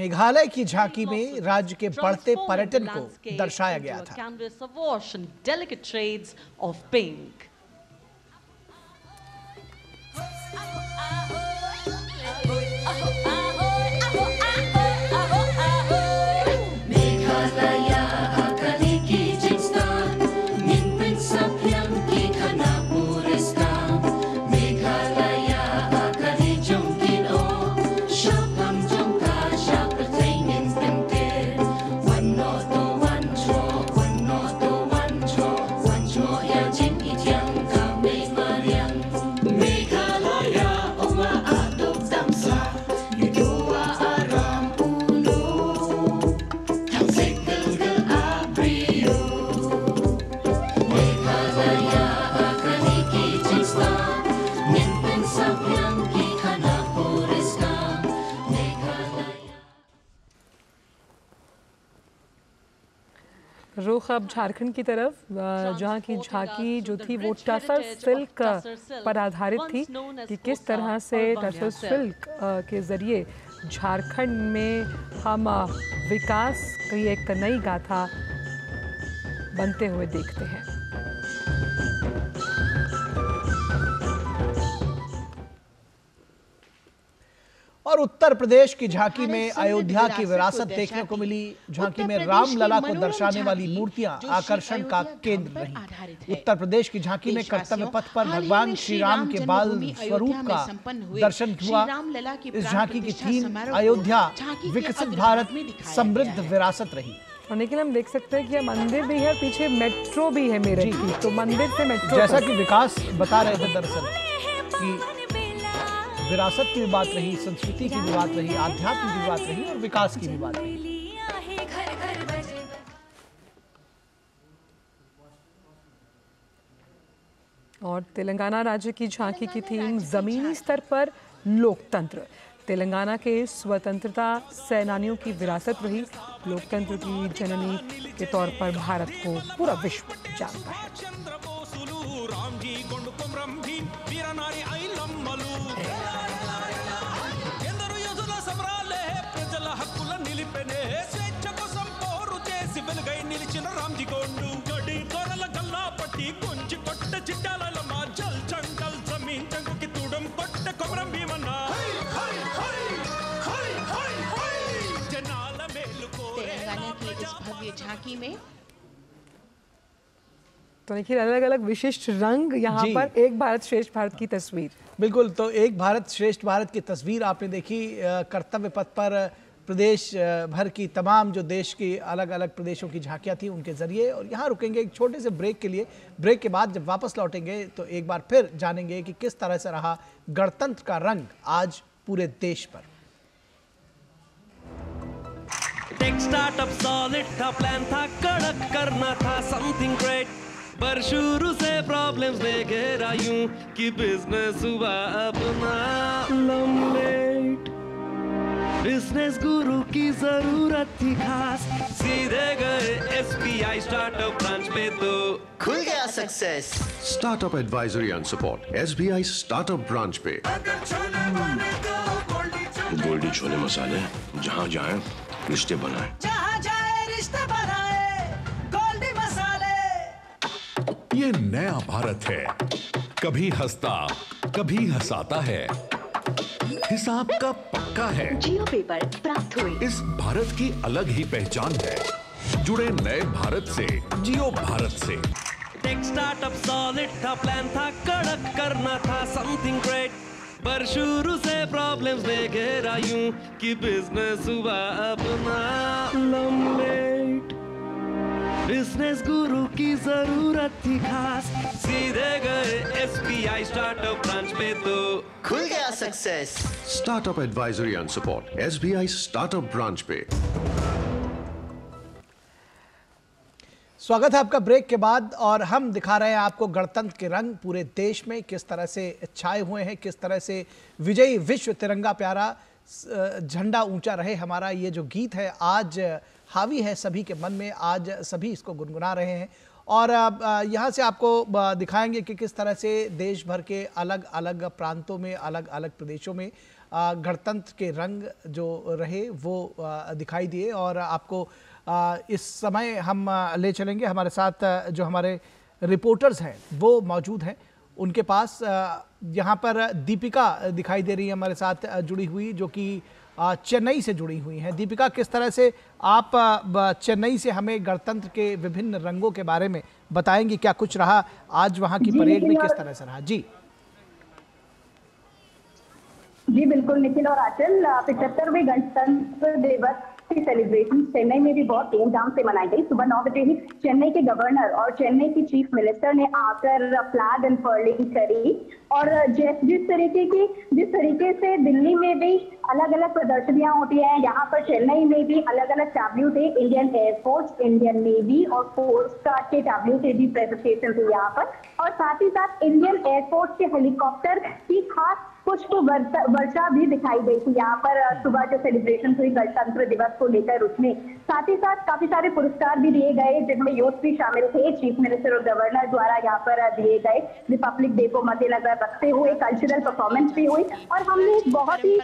मेघालय की झांकी में राज्य के बढ़ते पर्यटन को दर्शाया गया था। रुख अब झारखंड की तरफ, जहाँ की झांकी जो थी वो टसर सिल्क पर आधारित थी कि किस तरह से टसर सिल्क के जरिए झारखंड में हम विकास की एक नई गाथा बनते हुए देखते हैं। और उत्तर प्रदेश की झांकी में अयोध्या की विरासत देखने को मिली। झांकी में रामलला को दर्शाने वाली मूर्तियां आकर्षण का केंद्र रही। उत्तर प्रदेश की झांकी में कर्तव्य पथ पर भगवान श्री राम के बाल स्वरूप का दर्शन हुआ। इस झांकी की थीम अयोध्या विकसित भारत समृद्ध विरासत रही। और लेकिन हम देख सकते हैं कि यह मंदिर भी है, पीछे मेट्रो भी है मेरठ की, तो मंदिर से मेट्रो, जैसा की विकास बता रहे थे दरअसल, विरासत की भी बात रही, संस्कृति की भी बात रही, आध्यात्म की भी बात रही और विकास की भी बात रही। और तेलंगाना राज्य की झांकी की थीम जमीनी स्तर पर लोकतंत्र, तेलंगाना के स्वतंत्रता सेनानियों की विरासत रही, लोकतंत्र की जननी के तौर पर भारत को पूरा विश्व जानता है। झांकी में तो देखिए अलग अलग विशिष्ट रंग यहाँ पर एक भारत श्रेष्ठ भारत की तस्वीर, बिल्कुल। तो एक भारत श्रेष्ठ भारत की तस्वीर आपने देखी। कर्तव्य पथ पर प्रदेश भर की तमाम जो देश की अलग अलग प्रदेशों की झांकियाँ थी उनके जरिए। और यहाँ रुकेंगे एक छोटे से ब्रेक के लिए। ब्रेक के बाद जब वापस लौटेंगे तो एक बार फिर जानेंगे कि किस तरह से रहा गणतंत्र का रंग आज पूरे देश पर। टेक स्टार्टअप सॉलिड था, प्लान था, कड़क करना था समथिंग ग्रेट, पर शुरू से प्रॉब्लम्स ने घेरा यूं कि बिजनेस हुआ अपना लम्लेट। बिजनेस गुरु की जरूरत थी खास, सीधे गए SBI स्टार्टअप ब्रांच पे तो खुल गया success. Startup advisory and support SBI startup branch पे। गोल्डी छोले मसाले जहाँ जाए रिश्ते बनाए, जहाँ जाए रिश्ते बनाए, गोल्डी मसाले। ये नया भारत है, कभी हंसता कभी हंसाता है, हिसाब का पक्का है, जियो पे पर प्राप्त हुई इस भारत की अलग ही पहचान है। जुड़े नए भारत से, जियो भारत से। टेक स्टार्टअप सॉलिड था, प्लान था, कड़क करना था समथिंग ग्रेट, पर शुरू से प्रॉब्लम्स ने घेरा यूं कि बिजनेस हुआ अपना लम्लेट। बिजनेस गुरु की जरूरत थी खास, सीधे गए SBI स्टार्टअप ब्रांच पे तो खुल गया success. Startup advisory and support SBI startup branch पे। स्वागत है आपका ब्रेक के बाद। और हम दिखा रहे हैं आपको गणतंत्र के रंग पूरे देश में किस तरह से छाए हुए हैं, किस तरह से विजयी विश्व तिरंगा प्यारा झंडा ऊंचा रहे हमारा, ये जो गीत है आज हावी है सभी के मन में, आज सभी इसको गुनगुना रहे हैं। और यहाँ से आपको दिखाएंगे कि किस तरह से देश भर के अलग अलग प्रांतों में, अलग अलग प्रदेशों में गणतंत्र के रंग जो रहे वो दिखाई दिए। और आपको इस समय हम ले चलेंगे, हमारे साथ जो हमारे रिपोर्टर्स हैं वो मौजूद हैं, उनके पास। यहाँ पर दीपिका दिखाई दे रही है हमारे साथ जुड़ी हुई, जो कि चेन्नई से जुड़ी हुई हैं। दीपिका, किस तरह से आप चेन्नई से हमें गणतंत्र के विभिन्न रंगों के बारे में बताएंगे, क्या कुछ रहा आज वहाँ की परेड में, किस तरह से रहा? जी बिल्कुल निखिल और आचल, 75वें गणतंत्र दिवस की सेलिब्रेशन चेन्नई में भी बहुत धूमधाम से मनाई गई। सुबह 9 बजे ही चेन्नई के गवर्नर और चेन्नई की चीफ मिनिस्टर ने आकर फ्लैग अनफर्लिंग करी। और जिस तरीके से दिल्ली में भी अलग अलग प्रदर्शनियां होती हैं, यहाँ पर चेन्नई में भी अलग अलग टैब्ल्यू थे, इंडियन एयरफोर्स, इंडियन नेवी और कोस्ट गार्ड के टैब्ल्यू से भी प्रेजेंटेशन थी यहाँ पर। और साथ ही साथ इंडियन एयरफोर्स के हेलीकॉप्टर की खास पुष्प वर्षा भी दिखाई गई थी यहाँ पर सुबह जो सेलिब्रेशन हुई गणतंत्र दिवस को लेकर उसमें। साथ ही साथ काफी सारे पुरस्कार भी दिए गए जिनमें यूथ भी शामिल थे, चीफ मिनिस्टर और गवर्नर द्वारा यहाँ पर दिए गए। रिपब्लिक डे को मद्देनजर रखते हुए कल्चरल परफॉर्मेंस भी हुई और हमने बहुत ही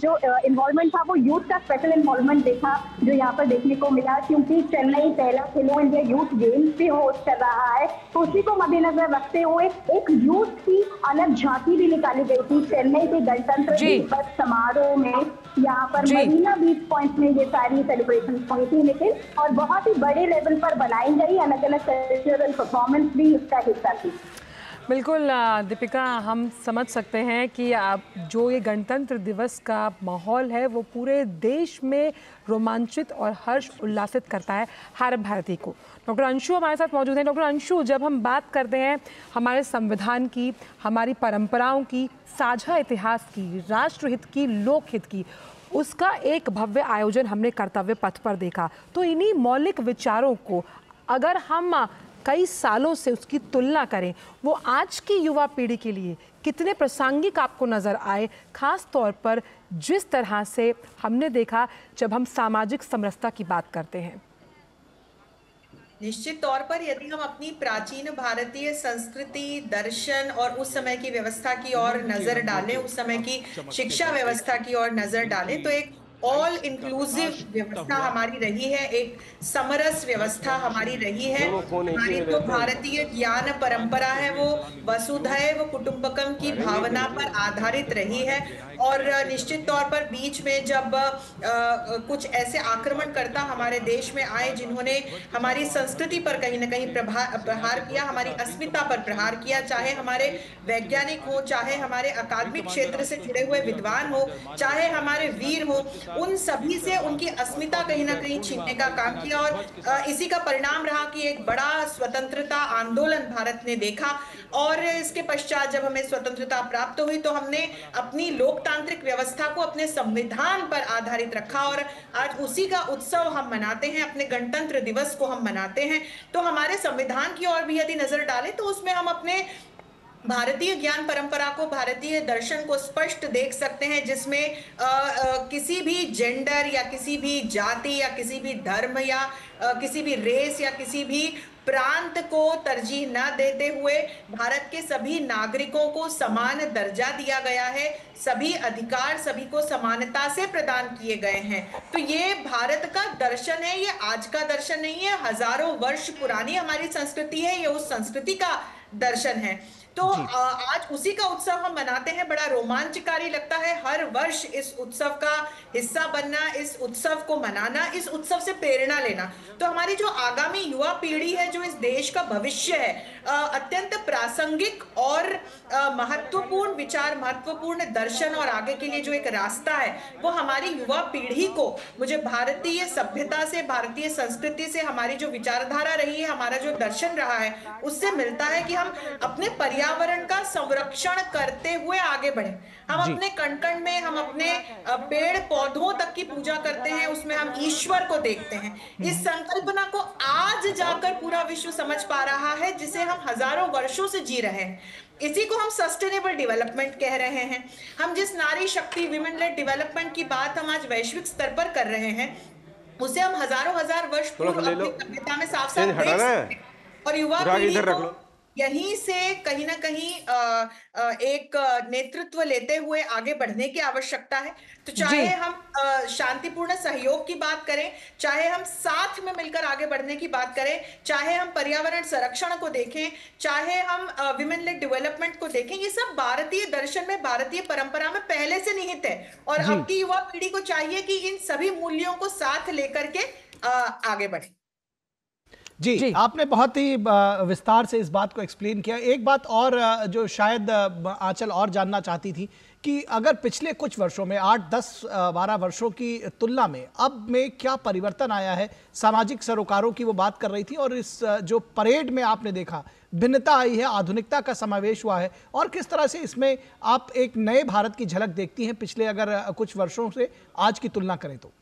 जो इन्वॉल्वमेंट था वो यूथ का स्पेशल इन्वॉल्वमेंट देखा जो यहाँ पर देखने को मिला, क्योंकि चेन्नई पहला खेलो इंडिया यूथ गेम्स भी होस्ट कर रहा है, तो उसी को मद्देनजर रखते हुए एक यूथ की अलग झांकी भी निकाली गई थी चेन्नई के गणतंत्र दिवस समारोह में। यहाँ पर मरीना बीच पॉइंट में ये सारी सेलिब्रेशन हुई थी लेकिन, और बहुत ही बड़े लेवल पर बनाई गई, अलग अलग कल्चरल परफॉर्मेंस भी इसका हिस्सा थी। बिल्कुल दीपिका, हम समझ सकते हैं कि आप जो ये गणतंत्र दिवस का माहौल है वो पूरे देश में रोमांचित और हर्ष उल्लासित करता है हर भारतीय को। डॉक्टर अंशु हमारे साथ मौजूद हैं। डॉक्टर अंशु, जब हम बात करते हैं हमारे संविधान की, हमारी परंपराओं की, साझा इतिहास की, राष्ट्रहित की, लोकहित की, उसका एक भव्य आयोजन हमने कर्तव्य पथ पर देखा, तो इन्हीं मौलिक विचारों को अगर हम कई सालों से उसकी तुलना करें, वो आज की युवा पीढ़ी के लिए कितने प्रासंगिक आपको नज़र आए, खास तौर पर जिस तरह से हमने देखा जब हम सामाजिक समरसता की बात करते हैं। निश्चित तौर पर यदि हम अपनी प्राचीन भारतीय संस्कृति, दर्शन और उस समय की व्यवस्था की ओर नजर डालें, उस समय की शिक्षा व्यवस्था की ओर नजर डालें, तो एक ऑल इंक्लूसिव व्यवस्था हमारी रही है, एक समरस व्यवस्था हमारी रही है। हमारी जो भारतीय ज्ञान परंपरा है वो वसुधैव कुटुंबकम की भावना पर आधारित रही है। और निश्चित तौर पर बीच में जब कुछ ऐसे आक्रमणकर्ता हमारे देश में आए जिन्होंने हमारी संस्कृति पर कहीं ना कहीं प्रहार किया, हमारी अस्मिता पर प्रहार किया, चाहे हमारे वैज्ञानिक हो, चाहे हमारे अकादमिक क्षेत्र से जुड़े हुए विद्वान हो, चाहे हमारे वीर हो, उन सभी से उनकी अस्मिता कहीं ना कहीं छीनने का काम किया। और इसी का परिणाम रहा कि एक बड़ा स्वतंत्रता आंदोलन भारत ने देखा। और इसके पश्चात जब हमें स्वतंत्रता प्राप्त हुई तो हमने अपनी लोकतांत्रिक व्यवस्था को अपने संविधान पर आधारित रखा और आज उसी का उत्सव हम मनाते हैं, अपने गणतंत्र दिवस को हम मनाते हैं। तो हमारे संविधान की ओर भी यदि नजर डालें तो उसमें हम अपने भारतीय ज्ञान परंपरा को, भारतीय दर्शन को स्पष्ट देख सकते हैं, जिसमें किसी भी जेंडर या किसी भी जाति या किसी भी धर्म या किसी भी रेस या किसी भी प्रांत को तरजीह न देते हुए भारत के सभी नागरिकों को समान दर्जा दिया गया है, सभी अधिकार सभी को समानता से प्रदान किए गए हैं। तो ये भारत का दर्शन है, ये आज का दर्शन नहीं है, हजारों वर्ष पुरानी हमारी संस्कृति है, ये उस संस्कृति का दर्शन है। तो आज उसी का उत्सव हम मनाते हैं, बड़ा रोमांचकारी लगता है हर वर्ष इस उत्सव का हिस्सा बनना, इस उत्सव को मनाना, इस उत्सव से प्रेरणा लेना। तो हमारी जो आगामी युवा पीढ़ी है, जो इस देश का भविष्य है, अत्यंत प्रासंगिक और महत्वपूर्ण विचार, महत्वपूर्ण दर्शन और आगे के लिए जो एक रास्ता है वो हमारी युवा पीढ़ी को, मुझे भारतीय सभ्यता से, भारतीय संस्कृति से हमारी जो विचारधारा रही है, हमारा जो दर्शन रहा है, उससे मिलता है कि हम अपने पर्यावरण का संरक्षण करते हुए आगे बढ़े। हम अपने कण-कण में, हम अपने पेड़ पौधों तक की पूजा करते हैं, उसमें हम ईश्वर को देखते हैं। इस संकल्पना को आज जाकर पूरा विश्व समझ पा रहा है, जिसे हम हजारों वर्षों से जी रहे हैं। इसी को हम सस्टेनेबल डेवलपमेंट कह रहे हैं। हम जिस नारी शक्ति, विमेन लेड डेवलपमेंट की बात हम आज वैश्विक स्तर पर कर रहे हैं, उसे हम हजारों हजार वर्ष पूर्व अपनी सभ्यता में साफ-साफ देख सकते हैं। और युवा पीढ़ी को यहीं से कहीं ना कहीं एक नेतृत्व लेते हुए आगे बढ़ने की आवश्यकता है। तो चाहे हम शांतिपूर्ण सहयोग की बात करें, चाहे हम साथ में मिलकर आगे बढ़ने की बात करें, चाहे हम पर्यावरण संरक्षण को देखें, चाहे हम विमेन लेड डेवलपमेंट को देखें, ये सब भारतीय दर्शन में, भारतीय परंपरा में पहले से निहित है। और अब की युवा पीढ़ी को चाहिए कि इन सभी मूल्यों को साथ लेकर के आगे बढ़े। जी, आपने बहुत ही विस्तार से इस बात को एक्सप्लेन किया। एक बात और जो शायद आंचल और जानना चाहती थी कि अगर पिछले कुछ वर्षों में 8, 10, 12 वर्षों की तुलना में अब में क्या परिवर्तन आया है। सामाजिक सरोकारों की वो बात कर रही थी और इस जो परेड में आपने देखा भिन्नता आई है, आधुनिकता का समावेश हुआ है, और किस तरह से इसमें आप एक नए भारत की झलक देखती हैं पिछले अगर कुछ वर्षों से आज की तुलना करें तो।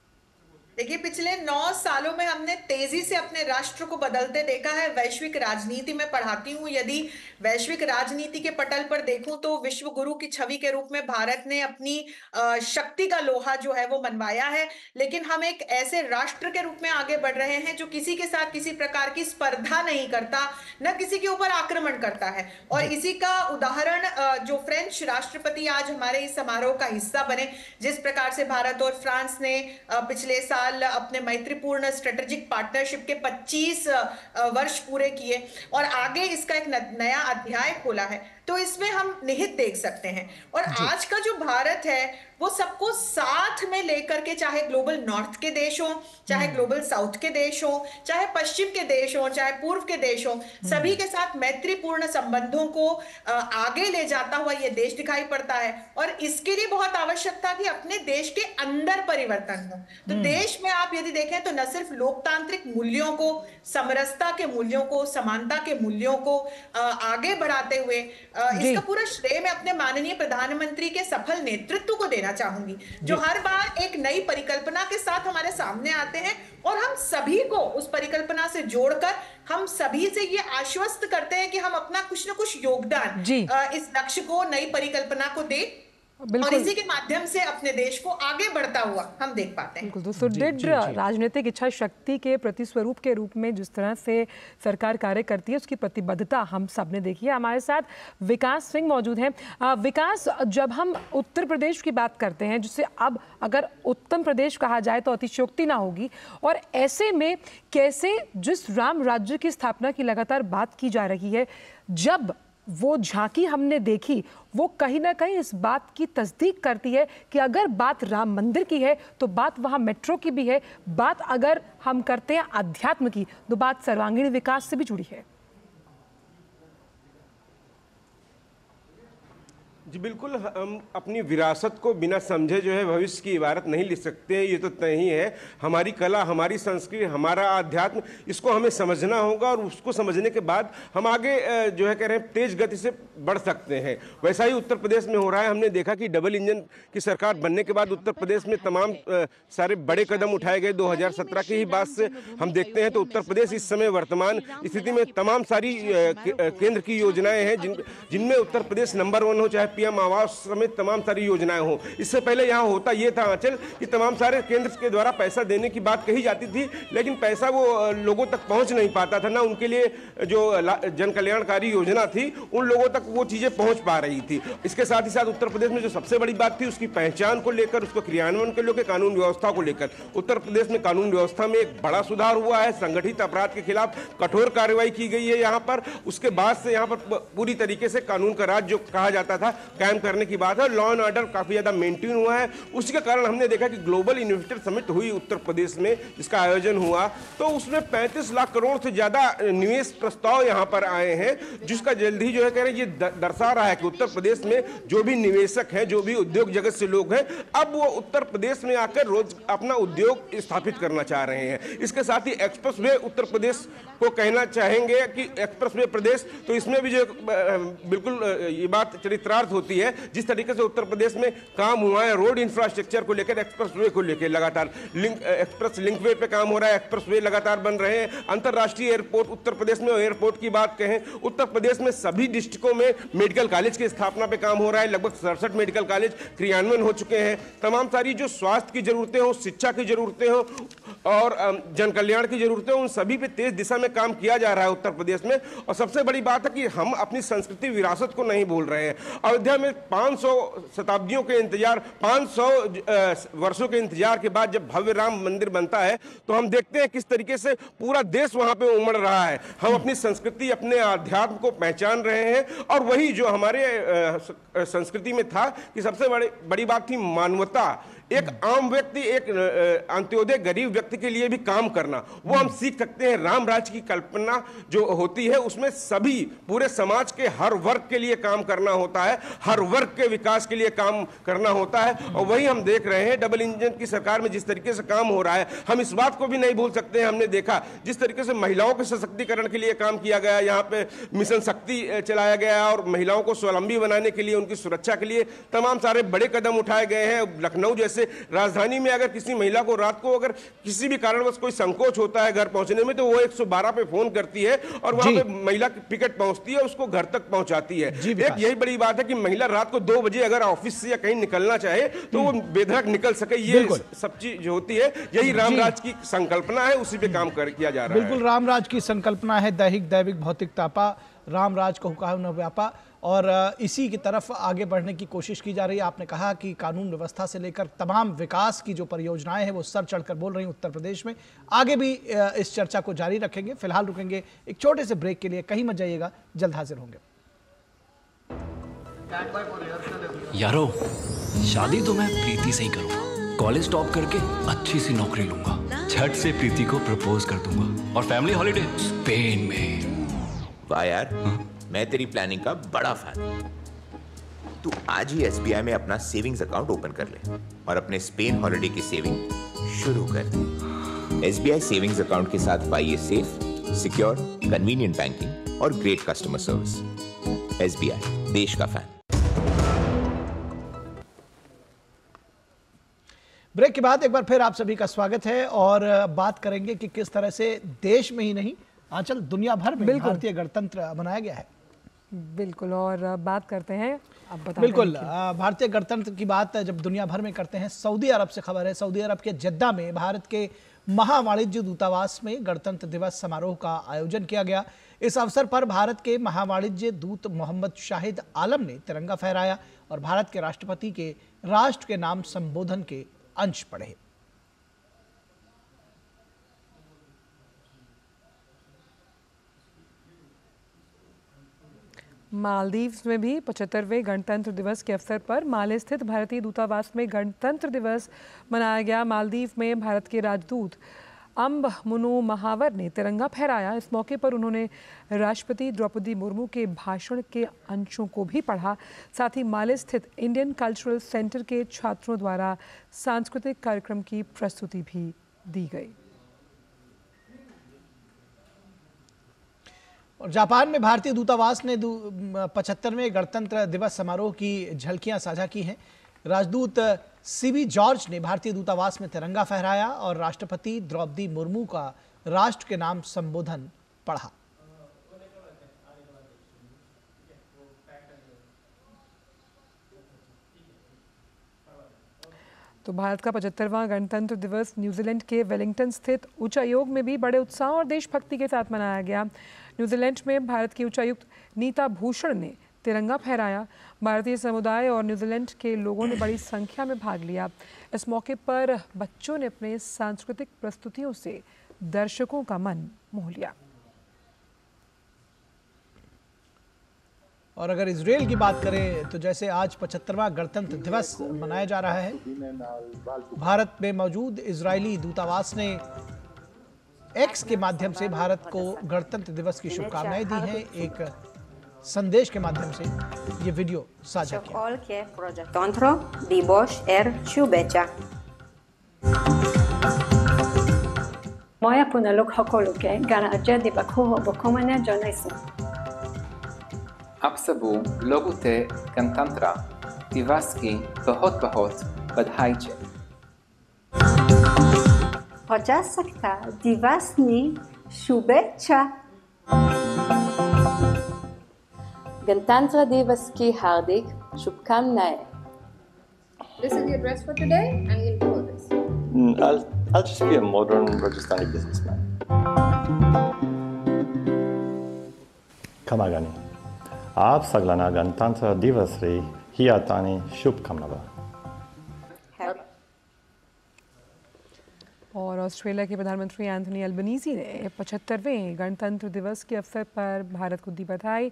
देखिए, पिछले 9 सालों में हमने तेजी से अपने राष्ट्र को बदलते देखा है। वैश्विक राजनीति में पढ़ाती हूँ, यदि वैश्विक राजनीति के पटल पर देखूं तो विश्व गुरु की छवि के रूप में भारत ने अपनी शक्ति का लोहा जो है वो मनवाया है। लेकिन हम एक ऐसे राष्ट्र के रूप में आगे बढ़ रहे हैं जो किसी के साथ किसी प्रकार की स्पर्धा नहीं करता, न किसी के ऊपर आक्रमण करता है। और इसी का उदाहरण जो फ्रेंच राष्ट्रपति आज हमारे इस समारोह का हिस्सा बने, जिस प्रकार से भारत और फ्रांस ने पिछले साल अपने मैत्रीपूर्ण स्ट्रेटेजिक पार्टनरशिप के 25 वर्ष पूरे किए और आगे इसका एक नया अध्याय खोला है, तो इसमें हम निहित देख सकते हैं। और आज का जो भारत है वो सबको साथ में लेकर के, चाहे ग्लोबल नॉर्थ के देश हो, चाहे ग्लोबल साउथ के देश हो, चाहे पश्चिम के देश हो, चाहे पूर्व के देश हो, सभी के साथ मैत्रीपूर्ण संबंधों को आगे ले जाता हुआ ये देश दिखाई पड़ता है। और इसके लिए बहुत आवश्यक था कि अपने देश के अंदर परिवर्तन हो। तो देश में आप यदि देखें तो न सिर्फ लोकतांत्रिक मूल्यों को, समरसता के मूल्यों को, समानता के मूल्यों को आगे बढ़ाते हुए इसका पूरा श्रेय मैं अपने माननीय प्रधानमंत्री के सफल नेतृत्व को देना चाहूंगी, जो हर बार एक नई परिकल्पना के साथ हमारे सामने आते हैं और हम सभी को उस परिकल्पना से जोड़कर हम सभी से ये आश्वस्त करते हैं कि हम अपना कुछ न कुछ योगदान इस लक्ष्य को, नई परिकल्पना को दे और इसी के माध्यम से अपने देश को आगे बढ़ता हुआ हम देख पाते हैं। बिल्कुल। सुदृढ़ राजनीतिक इच्छा शक्ति के प्रतिस्वरूप के रूप में जिस तरह से सरकार कार्य करती है उसकी प्रतिबद्धता हम सब ने देखी है। हमारे साथ विकास सिंह मौजूद हैं। विकास, जब हम उत्तर प्रदेश की बात करते हैं, जिसे अब अगर उत्तम प्रदेश कहा जाए तो अतिशयोक्ति ना होगी, और ऐसे में कैसे जिस राम राज्य की स्थापना की लगातार बात की जा रही है, जब वो झांकी हमने देखी वो कहीं ना कहीं इस बात की तस्दीक करती है कि अगर बात राम मंदिर की है तो बात वहाँ मेट्रो की भी है, बात अगर हम करते हैं आध्यात्म की तो बात सर्वांगीण विकास से भी जुड़ी है। जी बिल्कुल, हम अपनी विरासत को बिना समझे जो है भविष्य की इबारत नहीं लिख सकते, ये तो तय ही है। हमारी कला, हमारी संस्कृति, हमारा आध्यात्म, इसको हमें समझना होगा और उसको समझने के बाद हम आगे जो है कह रहे हैं तेज गति से बढ़ सकते हैं। वैसा ही उत्तर प्रदेश में हो रहा है। हमने देखा कि डबल इंजन की सरकार बनने के बाद उत्तर प्रदेश में तमाम सारे बड़े कदम उठाए गए। 2017 की ही बात से हम देखते हैं तो उत्तर प्रदेश इस समय वर्तमान स्थिति में तमाम सारी केंद्र की योजनाएँ हैं जिनमें उत्तर प्रदेश नंबर 1 हो, चाहे पीएम आवास समेत तमाम सारी योजनाएं हो। इससे पहले यहाँ होता यह था आंचल कि तमाम सारे केंद्र के द्वारा पैसा देने की बात कही जाती थी, लेकिन पैसा वो लोगों तक पहुँच नहीं पाता था, ना उनके लिए जो जन कल्याणकारी योजना थी उन लोगों तक वो चीज़ें पहुँच पा रही थी। इसके साथ ही साथ उत्तर प्रदेश में जो सबसे बड़ी बात थी उसकी पहचान को लेकर, उसको क्रियान्वयन को लेकर, कानून व्यवस्था को लेकर, उत्तर प्रदेश में कानून व्यवस्था में एक बड़ा सुधार हुआ है। संगठित अपराध के खिलाफ कठोर कार्रवाई की गई है यहाँ पर। उसके बाद से यहाँ पर पूरी तरीके से कानून का राज जो कहा जाता था कायम करने की बात है। लॉ एंड ऑर्डर काफी ज्यादा मेंटेन हुआ है। उसी के कारण हमने देखा कि ग्लोबल इन्वेस्टर समिट हुई उत्तर प्रदेश में, जिसका आयोजन हुआ, तो उसमें 35 लाख करोड़ से ज्यादा निवेश प्रस्ताव यहां पर आए हैं, जिसका जल्द ही जो है कह रहे हैं ये दर्शा रहा है कि उत्तर प्रदेश में जो भी निवेशक हैं, जो भी उद्योग जगत से लोग हैं, अब वो उत्तर प्रदेश में आकर रोज अपना उद्योग स्थापित करना चाह रहे हैं। इसके साथ ही एक्सप्रेस वे उत्तर प्रदेश को कहना चाहेंगे कि एक्सप्रेस वे प्रदेश, तो इसमें भी जो बिल्कुल ये बात चरित्रार्थ होती है जिस तरीके से उत्तर प्रदेश में काम हुआ है। रोड इंफ्रास्ट्रक्चर को लेकर, एक्सप्रेसवे को लेकर लगातार एक्सप्रेस लिंकवे पे काम हो रहा है, एक्सप्रेसवे लगातार बन रहे हैं। अंतरराष्ट्रीय एयरपोर्ट उत्तर प्रदेश में, एयरपोर्ट की बात कहें उत्तर प्रदेश में सभी डिस्ट्रिक्टों में मेडिकल कॉलेज की स्थापना पे काम हो रहा है। लगभग 67 मेडिकल कॉलेज क्रियान्वयन हो चुके हैं। तमाम सारी जो स्वास्थ्य की जरूरतें हों, शिक्षा की जरूरतें हों और जन कल्याण की जरूरतें हों, उन सभी पे तेज दिशा में काम किया जा रहा है उत्तर प्रदेश में। और सबसे बड़ी बात है कि हम अपनी संस्कृति विरासत को नहीं भूल रहे हैं। अयोध्या में 500 शताब्दियों के इंतजार, 500 वर्षों के इंतजार के बाद जब भव्य राम मंदिर बनता है तो हम देखते हैं किस तरीके से पूरा देश वहां पे उमड़ रहा है। हम अपनी संस्कृति, अपने आध्यात्म को पहचान रहे हैं और वही जो हमारे संस्कृति में था कि सबसे बड़ी बात थी मानवता, एक आम व्यक्ति, एक अंत्योदय गरीब व्यक्ति के लिए भी काम करना, वो हम सीख सकते हैं। रामराज की कल्पना जो होती है उसमें सभी पूरे समाज के हर वर्ग के लिए काम करना होता है, हर वर्ग के विकास के लिए काम करना होता है और वही हम देख रहे हैं डबल इंजन की सरकार में जिस तरीके से काम हो रहा है। हम इस बात को भी नहीं भूल सकते हैं, हमने देखा जिस तरीके से महिलाओं के सशक्तिकरण के लिए काम किया गया, यहाँ पे मिशन शक्ति चलाया गया और महिलाओं को स्वावलंबी बनाने के लिए, उनकी सुरक्षा के लिए तमाम सारे बड़े कदम उठाए गए हैं। लखनऊ जैसे राजधानी में अगर किसी महिला को रात को अगर किसी भी कारणवश कोई संकोच होता है घर पहुंचने में तो वो 112 पे फोन करती है और वहां पे महिला की पिकट पहुंचती है, उसको घर तक पहुंचाती है। एक यही बड़ी बात है कि महिला रात को 2 बजे अगर ऑफिस से या कहीं निकलना चाहे तो वो बेधड़क निकल सके। ये सब चीज होती है, यही रामराज की संकल्पना है, उसी पे काम किया जा रहा है। बिल्कुल, रामराज की संकल्पना है दैहिक दैविक भौतिक तापा, रामराज को हुआ न व्यापा, और इसी की तरफ आगे बढ़ने की कोशिश की जा रही है। आपने कहा कि कानून व्यवस्था से लेकर तमाम विकास की जो परियोजनाएं हैं वो सर चढ़कर बोल रही हैं उत्तर प्रदेश में। आगे भी इस चर्चा को जारी रखेंगे। फिलहाल रुकेंगे एक छोटे से ब्रेक के लिए, कहीं मत जाइएगा, जल्द हाजिर होंगे। यारो, शादी तो मैं प्रीति से ही करूँगा, कॉलेज टॉप करके अच्छी सी नौकरी लूंगा, झट से प्रीति को प्रपोज कर दूंगा और फैमिली हॉलीडे स्पेन में। वाह यार, मैं तेरी प्लानिंग का बड़ा फैन। तू आज ही SBI में अपना सेविंग्स अकाउंट ओपन कर ले और अपने स्पेन हॉलिडे की सेविंग शुरू कर दे। SBI सेविंग्स अकाउंट के साथ पाइए सेफ, सिक्योर, कन्वीनियंट बैंकिंग और ग्रेट कस्टमर सर्विस। SBI, देश का फैन। ब्रेक के बाद एक बार फिर आप सभी का स्वागत है और बात करेंगे कि किस तरह से देश में ही नहीं आंचल दुनिया भर में भारतीय गणतंत्र मनाया गया है। बिल्कुल, और बात करते हैं आप बताइए। बिल्कुल, भारतीय गणतंत्र की बात जब दुनिया भर में करते हैं, सऊदी अरब से खबर है। सऊदी अरब के जद्दा में भारत के महावाणिज्य दूतावास में गणतंत्र दिवस समारोह का आयोजन किया गया। इस अवसर पर भारत के महावाणिज्य दूत मोहम्मद शाहिद आलम ने तिरंगा फहराया और भारत के राष्ट्रपति के राष्ट्र के नाम संबोधन के अंश पढ़े। मालदीव्स में भी 75वें गणतंत्र दिवस के अवसर पर माले स्थित भारतीय दूतावास में गणतंत्र दिवस मनाया गया। मालदीव में भारत के राजदूत अम्ब मुनु महावर ने तिरंगा फहराया। इस मौके पर उन्होंने राष्ट्रपति द्रौपदी मुर्मू के भाषण के अंशों को भी पढ़ा। साथ ही माले स्थित इंडियन कल्चरल सेंटर के छात्रों द्वारा सांस्कृतिक कार्यक्रम की प्रस्तुति भी दी गई। और जापान में भारतीय दूतावास ने 75वें गणतंत्र दिवस समारोह की झलकियां साझा की हैं। राजदूत सीवी जॉर्ज ने भारतीय दूतावास में तिरंगा फहराया और राष्ट्रपति द्रौपदी मुर्मू का राष्ट्र के नाम संबोधन पढ़ा। तो भारत का 75वां गणतंत्र दिवस न्यूजीलैंड के वेलिंगटन स्थित उच्चायोग में भी बड़े उत्साह और देशभक्ति के साथ मनाया गया। न्यूजीलैंड में भारत की उच्चायुक्त नीता भूषण ने तिरंगा फहराया। भारतीय समुदाय और न्यूजीलैंड के लोगों ने बड़ी संख्या में भाग लिया। इस मौके पर बच्चों ने अपने सांस्कृतिक प्रस्तुतियों से दर्शकों का मन मोह लिया। और अगर इजराइल की बात करें तो जैसे आज 75वां गणतंत्र दिवस मनाया जा रहा है, भारत में मौजूद इजरायली दूतावास ने एक्स के माध्यम से भारत को गणतंत्र दिवस की शुभकामनाएं दी हैं। एक संदेश के माध्यम से ये वीडियो साझा किया। आप सब लोगों ते गणतंत्र दिवस की बहुत बहुत बधाई। 50 सप्ताह दिवस की शुभेच्छा। गणतंत्र दिवस की हार्दिक शुभकामनाएं। This is the address for today and we'll do this. I'll just be a modern Rajasthani businessman. Kamagani. आप सगलाना गणतंत्र दिवस रे ही आतानी शुभकामनाएं। और ऑस्ट्रेलिया के प्रधानमंत्री एंथनी अल्बनीजी ने 75वें गणतंत्र दिवस के अवसर पर भारत को दी बधाई।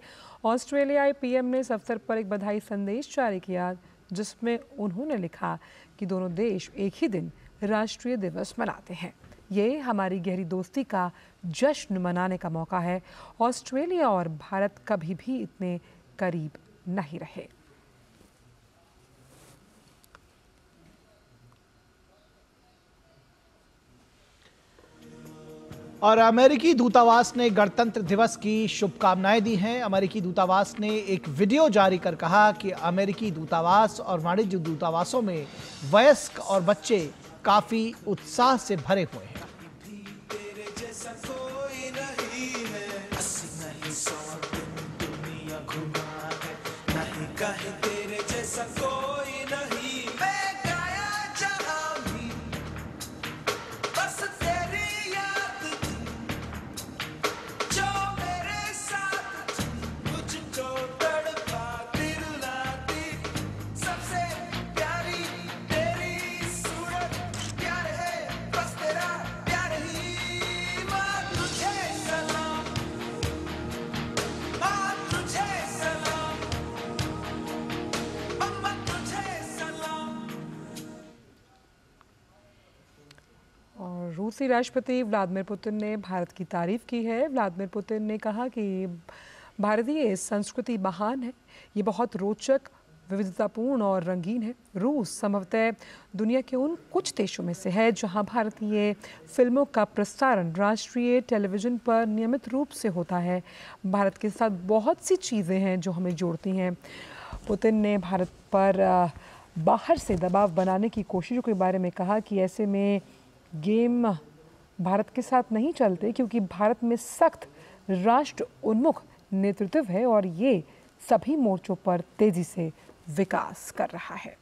ऑस्ट्रेलियाई पीएम ने इस अवसर पर एक बधाई संदेश जारी किया जिसमें उन्होंने लिखा कि दोनों देश एक ही दिन राष्ट्रीय दिवस मनाते हैं। ये हमारी गहरी दोस्ती का जश्न मनाने का मौका है। ऑस्ट्रेलिया और भारत कभी भी इतने करीब नहीं रहे। और अमेरिकी दूतावास ने गणतंत्र दिवस की शुभकामनाएं दी हैं। अमेरिकी दूतावास ने एक वीडियो जारी कर कहा कि अमेरिकी दूतावास और वाणिज्य दूतावासों में वयस्क और बच्चे काफी उत्साह से भरे हुए हैं। रूसी राष्ट्रपति व्लादिमीर पुतिन ने भारत की तारीफ की है। व्लादिमीर पुतिन ने कहा कि भारतीय संस्कृति महान है। ये बहुत रोचक विविधतापूर्ण और रंगीन है। रूस संभवतः दुनिया के उन कुछ देशों में से है जहां भारतीय फिल्मों का प्रसारण राष्ट्रीय टेलीविज़न पर नियमित रूप से होता है। भारत के साथ बहुत सी चीज़ें हैं जो हमें जोड़ती हैं। पुतिन ने भारत पर बाहर से दबाव बनाने की कोशिशों के बारे में कहा कि ऐसे में गेम भारत के साथ नहीं चलते, क्योंकि भारत में सख्त राष्ट्र उन्मुख नेतृत्व है और ये सभी मोर्चों पर तेजी से विकास कर रहा है।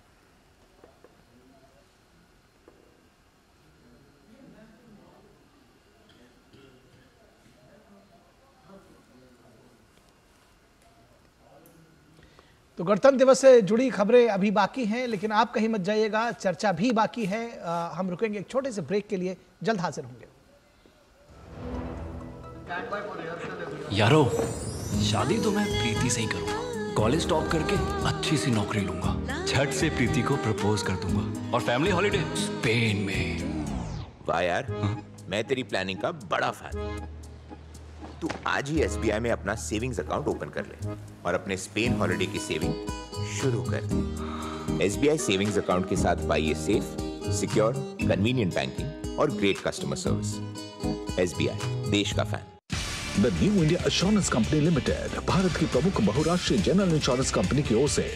तो गणतंत्र दिवस से जुड़ी खबरें अभी बाकी हैं, लेकिन आप कहीं मत जाइएगा, चर्चा भी बाकी है। हम रुकेंगे एक छोटे से ब्रेक के लिए, जल्द हाजिर होंगे। यारो, शादी तो मैं प्रीति से ही करूंगा। कॉलेज टॉप करके अच्छी सी नौकरी लूंगा। झट से प्रीति को प्रपोज कर दूंगा और फैमिली हॉलिडे स्पेन में। वाह यार, मैं तेरी प्लानिंग का बड़ा फैन। तू आज ही SBI में अपना सेविंग्स अकाउंट ओपन कर ले और अपने स्पेन हॉलिडे की सेविंग शुरू कर दे। SBI सेविंग्स अकाउंट के साथ पाइए सेफ, सिक्योर, कन्वीनियंट बैंकिंग और ग्रेट कस्टमर सर्विस। SBI, देश का fan. The new India insurance company limited, Bharat की प्रमुख बहुराष्ट्रीय जनरल इंश्योरेंस कंपनी की ओर से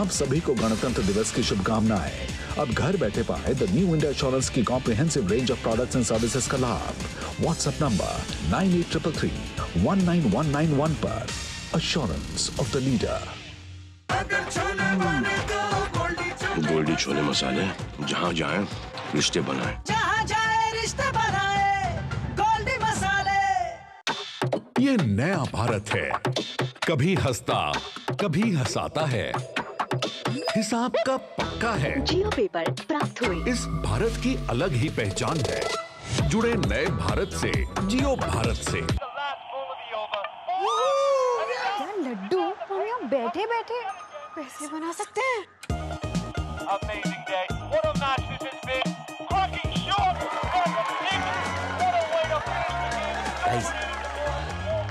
आप सभी को गणतंत्र दिवस की शुभकामनाएं। अब घर बैठे पाए द न्यू इंडिया इंश्योरेंस की comprehensive range of products and services का लाभ। व्हाट्सएप नंबर 9833 19191 पर। Insurance of the leader. Goldy छोले मसाले, जहाँ जाए रिश्ते बनाए, जहाँ जाए रिश्ते बनाए। ये नया भारत है, कभी हंसता कभी हंसाता है, हिसाब का पक्का है। जियो पेपर प्राप्त हुए, इस भारत की अलग ही पहचान है। जुड़े नए भारत से, जियो भारत से। लड्डू, हम यहाँ बैठे बैठे पैसे बना सकते हैं।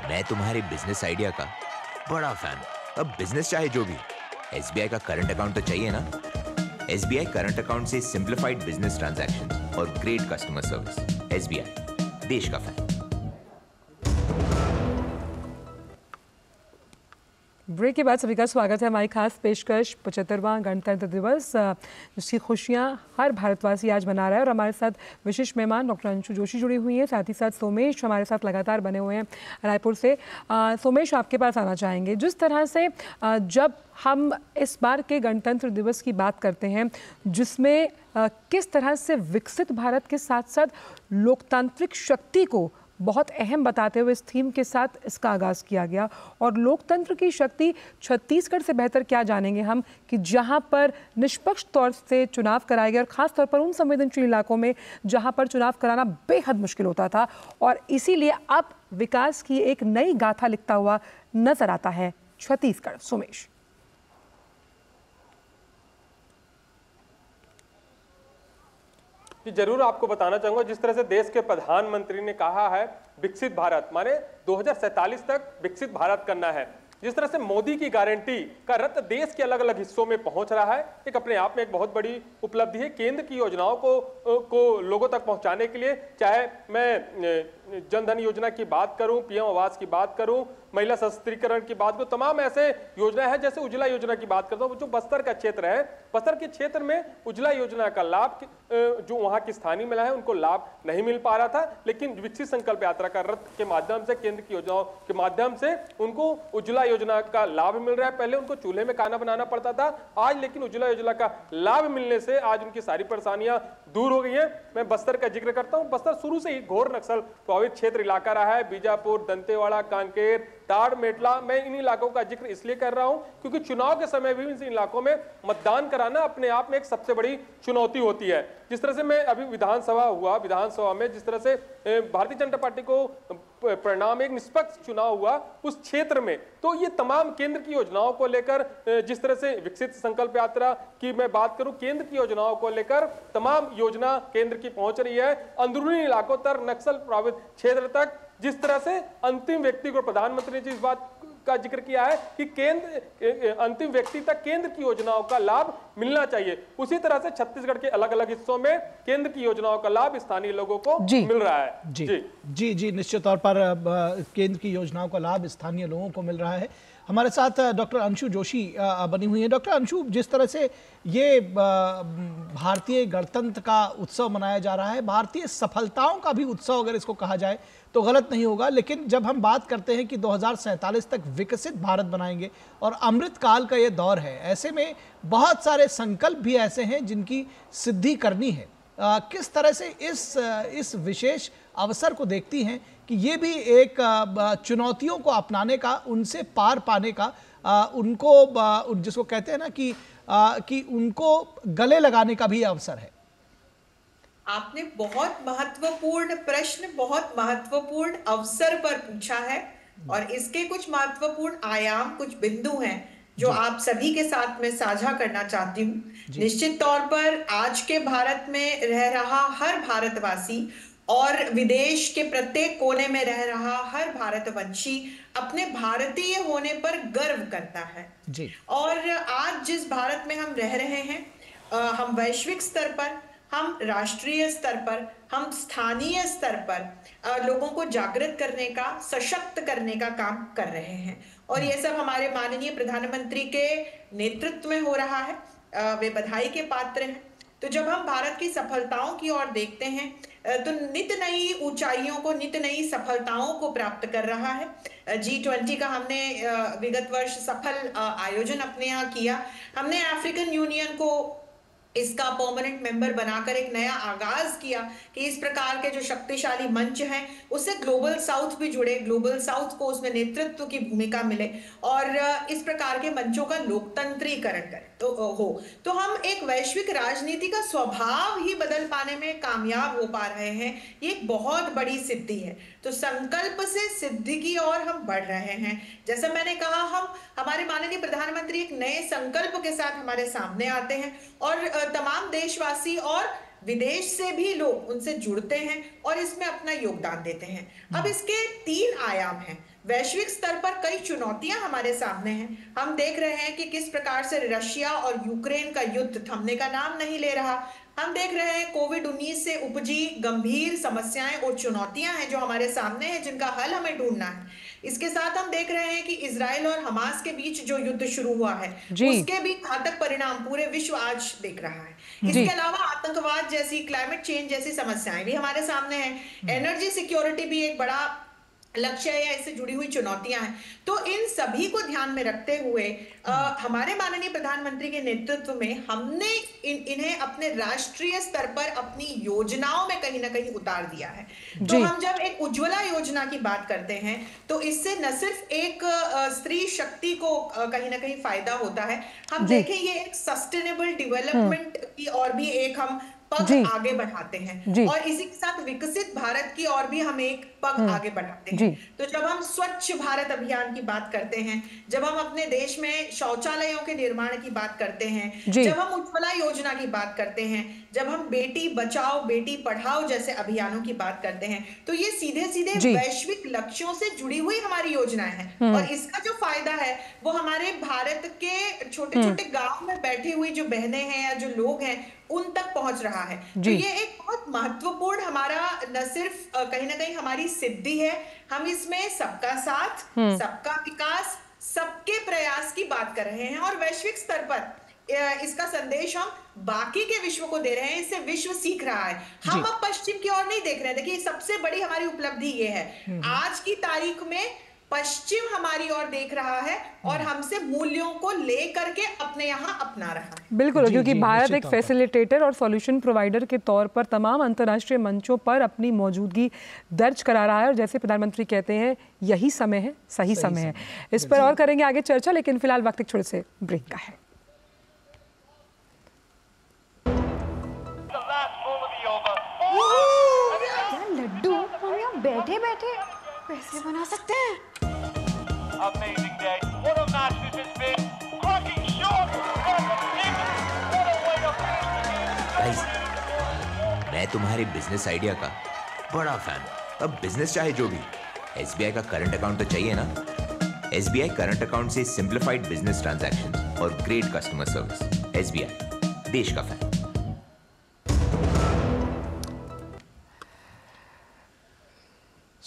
मैं तुम्हारे बिजनेस आइडिया का बड़ा फैन। अब बिजनेस चाहे जो भी, SBI का करंट अकाउंट तो चाहिए ना। SBI करंट अकाउंट से सिंपलीफाइड बिजनेस ट्रांजैक्शंस और ग्रेट कस्टमर सर्विस। SBI, देश का फैन। ब्रेक के बाद सभी का स्वागत है। हमारी खास पेशकश 75वां गणतंत्र दिवस, जिसकी खुशियां हर भारतवासी आज मना रहा है। और हमारे साथ विशेष मेहमान डॉक्टर अंशु जोशी जुड़ी हुई हैं, साथ ही साथ सोमेश हमारे साथ लगातार बने हुए हैं रायपुर से। सोमेश, आपके पास आना चाहेंगे। जिस तरह से जब हम इस बार के गणतंत्र दिवस की बात करते हैं, जिसमें किस तरह से विकसित भारत के साथ साथ लोकतांत्रिक शक्ति को बहुत अहम बताते हुए इस थीम के साथ इसका आगाज़ किया गया, और लोकतंत्र की शक्ति छत्तीसगढ़ से बेहतर क्या जानेंगे हम कि जहां पर निष्पक्ष तौर से चुनाव कराए गए, और ख़ास तौर पर उन संवेदनशील इलाकों में जहां पर चुनाव कराना बेहद मुश्किल होता था, और इसीलिए अब विकास की एक नई गाथा लिखता हुआ नजर आता है छत्तीसगढ़। सुमेश, जरूर आपको बताना चाहूंगा, जिस तरह से देश के प्रधानमंत्री ने कहा है विकसित भारत, माने 2047 तक विकसित भारत करना है। जिस तरह से मोदी की गारंटी का रथ देश के अलग अलग हिस्सों में पहुंच रहा है, एक अपने आप में एक बहुत बड़ी उपलब्धि है। केंद्र की योजनाओं को लोगों तक पहुंचाने के लिए, चाहे मैं जनधन योजना की बात करूं, PM आवास की बात करूं, महिला सशक्तिकरण की बात करूं, तमाम ऐसे योजनाएं हैं। जैसे उज्ज्वला योजना की बात करता हूं, जो बस्तर का क्षेत्र है, बस्तर के क्षेत्र में उज्ज्वला योजना का लाभ जो वहाँ की स्थानीय महिला है उनको लाभ नहीं मिल पा रहा था, लेकिन विकसित संकल्प यात्रा का रथ के माध्यम से, केंद्र की योजनाओं के माध्यम से उनको उज्ज्वला योजना का लाभ मिल रहा है। पहले उनको चूल्हे में खाना बनाना पड़ता था, आज लेकिन उज्ज्वला योजना का लाभ मिलने से आज उनकी सारी परेशानियां दूर हो गई हैं। मैं बस्तर का जिक्र करता हूं। बस्तर शुरू से ही घोर नक्सल प्रभावित क्षेत्र इलाका रहा है। बीजापुर, दंतेवाड़ा, कांकेर, ताड़, मेटला, मैं इन इलाकों का जिक्र इसलिए कर रहा हूं क्योंकि चुनाव के समय भी इन इलाकों में मतदान कराना अपने आप में एक सबसे बड़ी चुनौती होती है। जिस तरह से मैं अभी विधानसभा हुआ, विधानसभा में जिस तरह से भारतीय जनता पार्टी को परिणाम एक निष्पक्ष चुनाव हुआ उस क्षेत्र में, तो ये तमाम केंद्र की योजनाओं को लेकर, जिस तरह से विकसित संकल्प यात्रा की मैं बात करूं, केंद्र की योजनाओं को लेकर तमाम योजना केंद्र की पहुंच रही है अंदरूनी इलाकों तक, नक्सल प्रभावित क्षेत्र तक। जिस तरह से अंतिम व्यक्ति को प्रधानमंत्री जी इस बात का जिक्र किया है कि केंद्र अंतिम व्यक्ति तक केंद्र की योजनाओं का लाभ मिलना चाहिए। उसी तरह से छत्तीसगढ़ के अलग अलग हिस्सों में केंद्र की योजनाओं का लाभ स्थानीय लोगों को मिल रहा है। जी जी जी, जी निश्चित तौर पर केंद्र की योजनाओं का लाभ स्थानीय लोगों को मिल रहा है। हमारे साथ डॉक्टर अंशु जोशी बनी हुई हैं। डॉक्टर अंशु, जिस तरह से ये भारतीय गणतंत्र का उत्सव मनाया जा रहा है, भारतीय सफलताओं का भी उत्सव अगर इसको कहा जाए तो गलत नहीं होगा, लेकिन जब हम बात करते हैं कि 2047 तक विकसित भारत बनाएंगे और अमृतकाल का ये दौर है, ऐसे में बहुत सारे संकल्प भी ऐसे हैं जिनकी सिद्धि करनी है। किस तरह से इस विशेष अवसर को देखती हैं कि ये भी एक चुनौतियों को अपनाने का, उनसे पार पाने का, उनको जिसको कहते हैं ना कि उनको गले लगाने का भी अवसर है। आपने बहुत महत्वपूर्ण प्रश्न, बहुत महत्वपूर्ण अवसर पर पूछा है और इसके कुछ महत्वपूर्ण आयाम, कुछ बिंदु हैं जो आप सभी के साथ में साझा करना चाहती हूँ। निश्चित तौर पर आज के भारत में रह रहा हर भारतवासी और विदेश के प्रत्येक कोने में रह रहा हर भारतवंशी अपने भारतीय होने पर गर्व करता है जी। और आज जिस भारत में हम रह रहे हैं, हम वैश्विक स्तर पर, हम राष्ट्रीय स्तर पर, हम स्थानीय स्तर पर लोगों को जागृत करने का, सशक्त करने का काम कर रहे हैं और ये सब हमारे माननीय प्रधानमंत्री के नेतृत्व में हो रहा है। वे बधाई के पात्र हैं। तो जब हम भारत की सफलताओं की ओर देखते हैं तो नित नई ऊंचाइयों को, नित नई सफलताओं को प्राप्त कर रहा है। G20 का हमने विगत वर्ष सफल आयोजन अपने यहाँ किया। हमने अफ्रीकन यूनियन को इसका परमानेंट मेंबर बनाकर एक नया आगाज किया कि इस प्रकार के जो शक्तिशाली मंच हैं उससे ग्लोबल साउथ भी जुड़े, ग्लोबल साउथ को उसमें नेतृत्व की भूमिका मिले और इस प्रकार के मंचों का लोकतंत्रीकरण करें तो हो। तो हम एक वैश्विक राजनीति का स्वभाव ही बदल पाने में कामयाब हो पा रहे हैं। ये एक बहुत बड़ी सिद्धि है। तो संकल्प से सिद्धि की ओर हम बढ़ रहे हैं। जैसा मैंने कहा, हम हमारे माननीय प्रधानमंत्री एक नए संकल्प के साथ हमारे सामने आते हैं और तमाम देशवासी और विदेश से भी लोग उनसे जुड़ते हैं और इसमें अपना योगदान देते हैं। अब इसके 3 आयाम हैं। वैश्विक स्तर पर कई चुनौतियां हमारे सामने हैं। हम देख रहे हैं कि किस प्रकार से रशिया और यूक्रेन का युद्ध थमने का नाम नहीं ले रहा। हम देख रहे हैं कोविड-19 से उपजी गंभीर समस्याएं और चुनौतियां हैं जो हमारे सामने हैं, जिनका हल हमें ढूंढना है। इसके साथ हम देख रहे हैं कि इजराइल और हमास के बीच जो युद्ध शुरू हुआ है उसके भी घातक परिणाम पूरे विश्व आज देख रहा है। इसके अलावा आतंकवाद जैसी, क्लाइमेट चेंज जैसी समस्याएं भी हमारे सामने हैं। एनर्जी सिक्योरिटी भी एक बड़ा लक्ष्य या इससे जुड़ी हुई चुनौतियां हैं। तो इन सभी को ध्यान में रखते हुए हमारे माननीय प्रधानमंत्री के नेतृत्व में हमने इन्हें अपने राष्ट्रीय स्तर पर अपनी योजनाओं में कहीं ना कहीं उतार दिया है। तो हम जब एक उज्ज्वला योजना की बात करते हैं तो इससे न सिर्फ एक स्त्री शक्ति को कहीं ना कहीं फायदा होता है, हम देखें ये एक सस्टेनेबल डेवलपमेंट की और भी एक हम पग आगे बढ़ाते हैं और इसी के साथ विकसित भारत की और भी हम एक पग आगे बढ़ाते हैं। तो जब हम स्वच्छ भारत अभियान की बात करते हैं, जब हम अपने देश में शौचालयों के निर्माण की बात करते हैं, जब हम उज्ज्वला योजना की बात करते हैं, जब हम बेटी बचाओ बेटी पढ़ाओ जैसे अभियानों की बात करते हैं, तो ये सीधे सीधे वैश्विक लक्ष्यों से जुड़ी हुई हमारी योजनाएं हैं और इसका जो फायदा है वो हमारे भारत के छोटे छोटे गाँव में बैठी हुई जो बहनें हैं या जो लोग हैं उन तक पहुंच रहा है। तो ये एक बहुत महत्वपूर्ण हमारा न सिर्फ कहीं ना कहीं हमारी सिद्धि है, हम इसमें सबका साथ, सबका विकास, सबके प्रयास की बात कर रहे हैं और वैश्विक स्तर पर इसका संदेश हम बाकी के विश्व को दे रहे हैं। इससे विश्व सीख रहा है। हम अब पश्चिम की ओर नहीं देख रहे हैं। देखिए, सबसे बड़ी हमारी उपलब्धि ये है, आज की तारीख में पश्चिम हमारी ओर देख रहा है और हमसे मूल्यों को ले करके अपने यहाँ अपना रहा है। बिल्कुल, क्योंकि भारत एक फैसिलिटेटर और सॉल्यूशन प्रोवाइडर के तौर पर तमाम अंतर्राष्ट्रीय मंचों पर अपनी मौजूदगी दर्ज करा रहा है और जैसे प्रधानमंत्री कहते हैं यही समय है, सही समय है। इस पर और करेंगे आगे चर्चा, लेकिन फिलहाल वक्त एक छोटे से ब्रेक का है। लड्डू हम यहाँ बैठे बैठे पैसे बना सकते हैं। Amazing day. What a match this has been. Cracking shot. What a way to finish the game. मैं तुम्हारे बिजनेस आइडिया का बड़ा फैन हूं। अब बिजनेस चाहे जो भी, SBI का करंट अकाउंट तो चाहिए ना। SBI करंट अकाउंट से सिंपलीफाइड बिजनेस ट्रांजैक्शंस और ग्रेट कस्टमर सर्विस। SBI देश का फैन।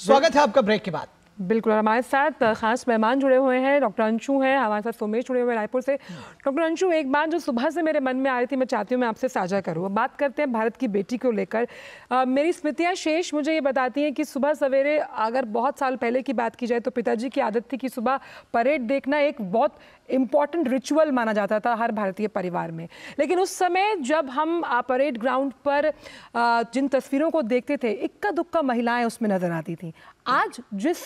स्वागत है आपका ब्रेक के बाद। बिल्कुल, और हमारे साथ खास मेहमान जुड़े हुए हैं, डॉक्टर अंशु हैं हमारे साथ, सोमेश जुड़े हुए हैं रायपुर से। डॉक्टर अंशु, एक बात जो सुबह से मेरे मन में आ रही थी, मैं चाहती हूँ मैं आपसे साझा करूँ। बात करते हैं भारत की बेटी को लेकर। मेरी स्मृतियाँ शेष मुझे ये बताती हैं कि सुबह सवेरे, अगर बहुत साल पहले की बात की जाए तो पिताजी की आदत थी कि सुबह परेड देखना एक बहुत इम्पॉर्टेंट रिचुअल माना जाता था हर भारतीय परिवार में। लेकिन उस समय जब हम परेड ग्राउंड पर जिन तस्वीरों को देखते थे, इक्का दुक्का महिलाएं उसमें नजर आती थीं। आज जिस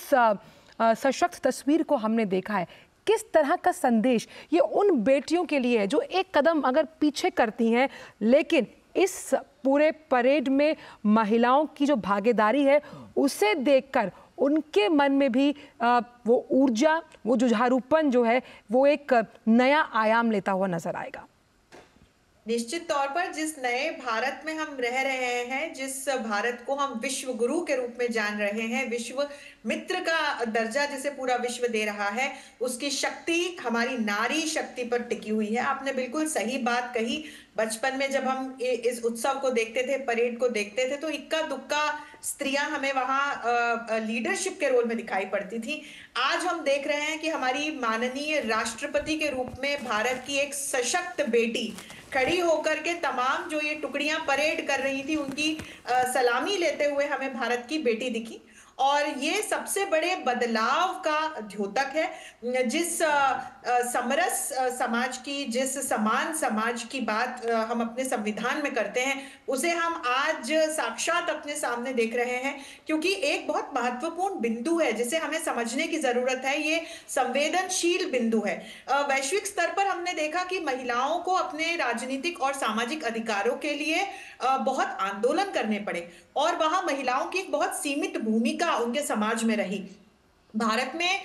सशक्त तस्वीर को हमने देखा है, किस तरह का संदेश ये उन बेटियों के लिए है जो एक कदम अगर पीछे करती हैं, लेकिन इस पूरे परेड में महिलाओं की जो भागीदारी है उसे देखकर उनके मन में भी वो ऊर्जा, वो जुझारूपन जो है वो एक नया आयाम लेता हुआ नजर आएगा। निश्चित तौर पर जिस नए भारत में हम रह रहे हैं, जिस भारत को हम विश्व गुरु के रूप में जान रहे हैं, विश्व मित्र का दर्जा जिसे पूरा विश्व दे रहा है, उसकी शक्ति हमारी नारी शक्ति पर टिकी हुई है। आपने बिल्कुल सही बात कही। बचपन में जब हम इस उत्सव को देखते थे, परेड को देखते थे, तो इक्का दुक्का स्त्रियां हमें वहाँ लीडरशिप के रोल में दिखाई पड़ती थी। आज हम देख रहे हैं कि हमारी माननीय राष्ट्रपति के रूप में भारत की एक सशक्त बेटी खड़ी होकर के तमाम जो ये टुकड़ियां परेड कर रही थी, उनकी सलामी लेते हुए हमें भारत की बेटी दिखी। और ये सबसे बड़े बदलाव का द्योतक है। जिस समरस समाज की, जिस समान समाज की बात हम अपने संविधान में करते हैं, उसे हम आज साक्षात अपने सामने देख रहे हैं, क्योंकि एक बहुत महत्वपूर्ण बिंदु है जिसे हमें समझने की जरूरत है। ये संवेदनशील बिंदु है। वैश्विक स्तर पर हमने देखा कि महिलाओं को अपने राजनीतिक और सामाजिक अधिकारों के लिए बहुत आंदोलन करने पड़े, और वहाँ महिलाओं की एक बहुत सीमित भूमिका उनके समाज में रही। भारत में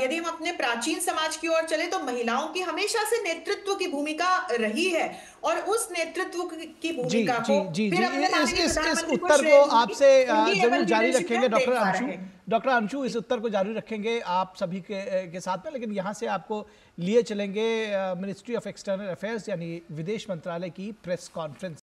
यदि हम अपने प्राचीन समाज की ओर चले तो महिलाओं की हमेशा से नेतृत्व की भूमिका रही है, और उस नेतृत्व की भूमिका को आपसे जरूर जारी रखेंगे डॉक्टर अंशु। डॉक्टर अंशु, इस उत्तर को जारी रखेंगे आप सभी के साथ में, लेकिन यहाँ से आपको लिए चलेंगे मिनिस्ट्री ऑफ एक्सटर्नल अफेयर्स यानी विदेश मंत्रालय की प्रेस कॉन्फ्रेंस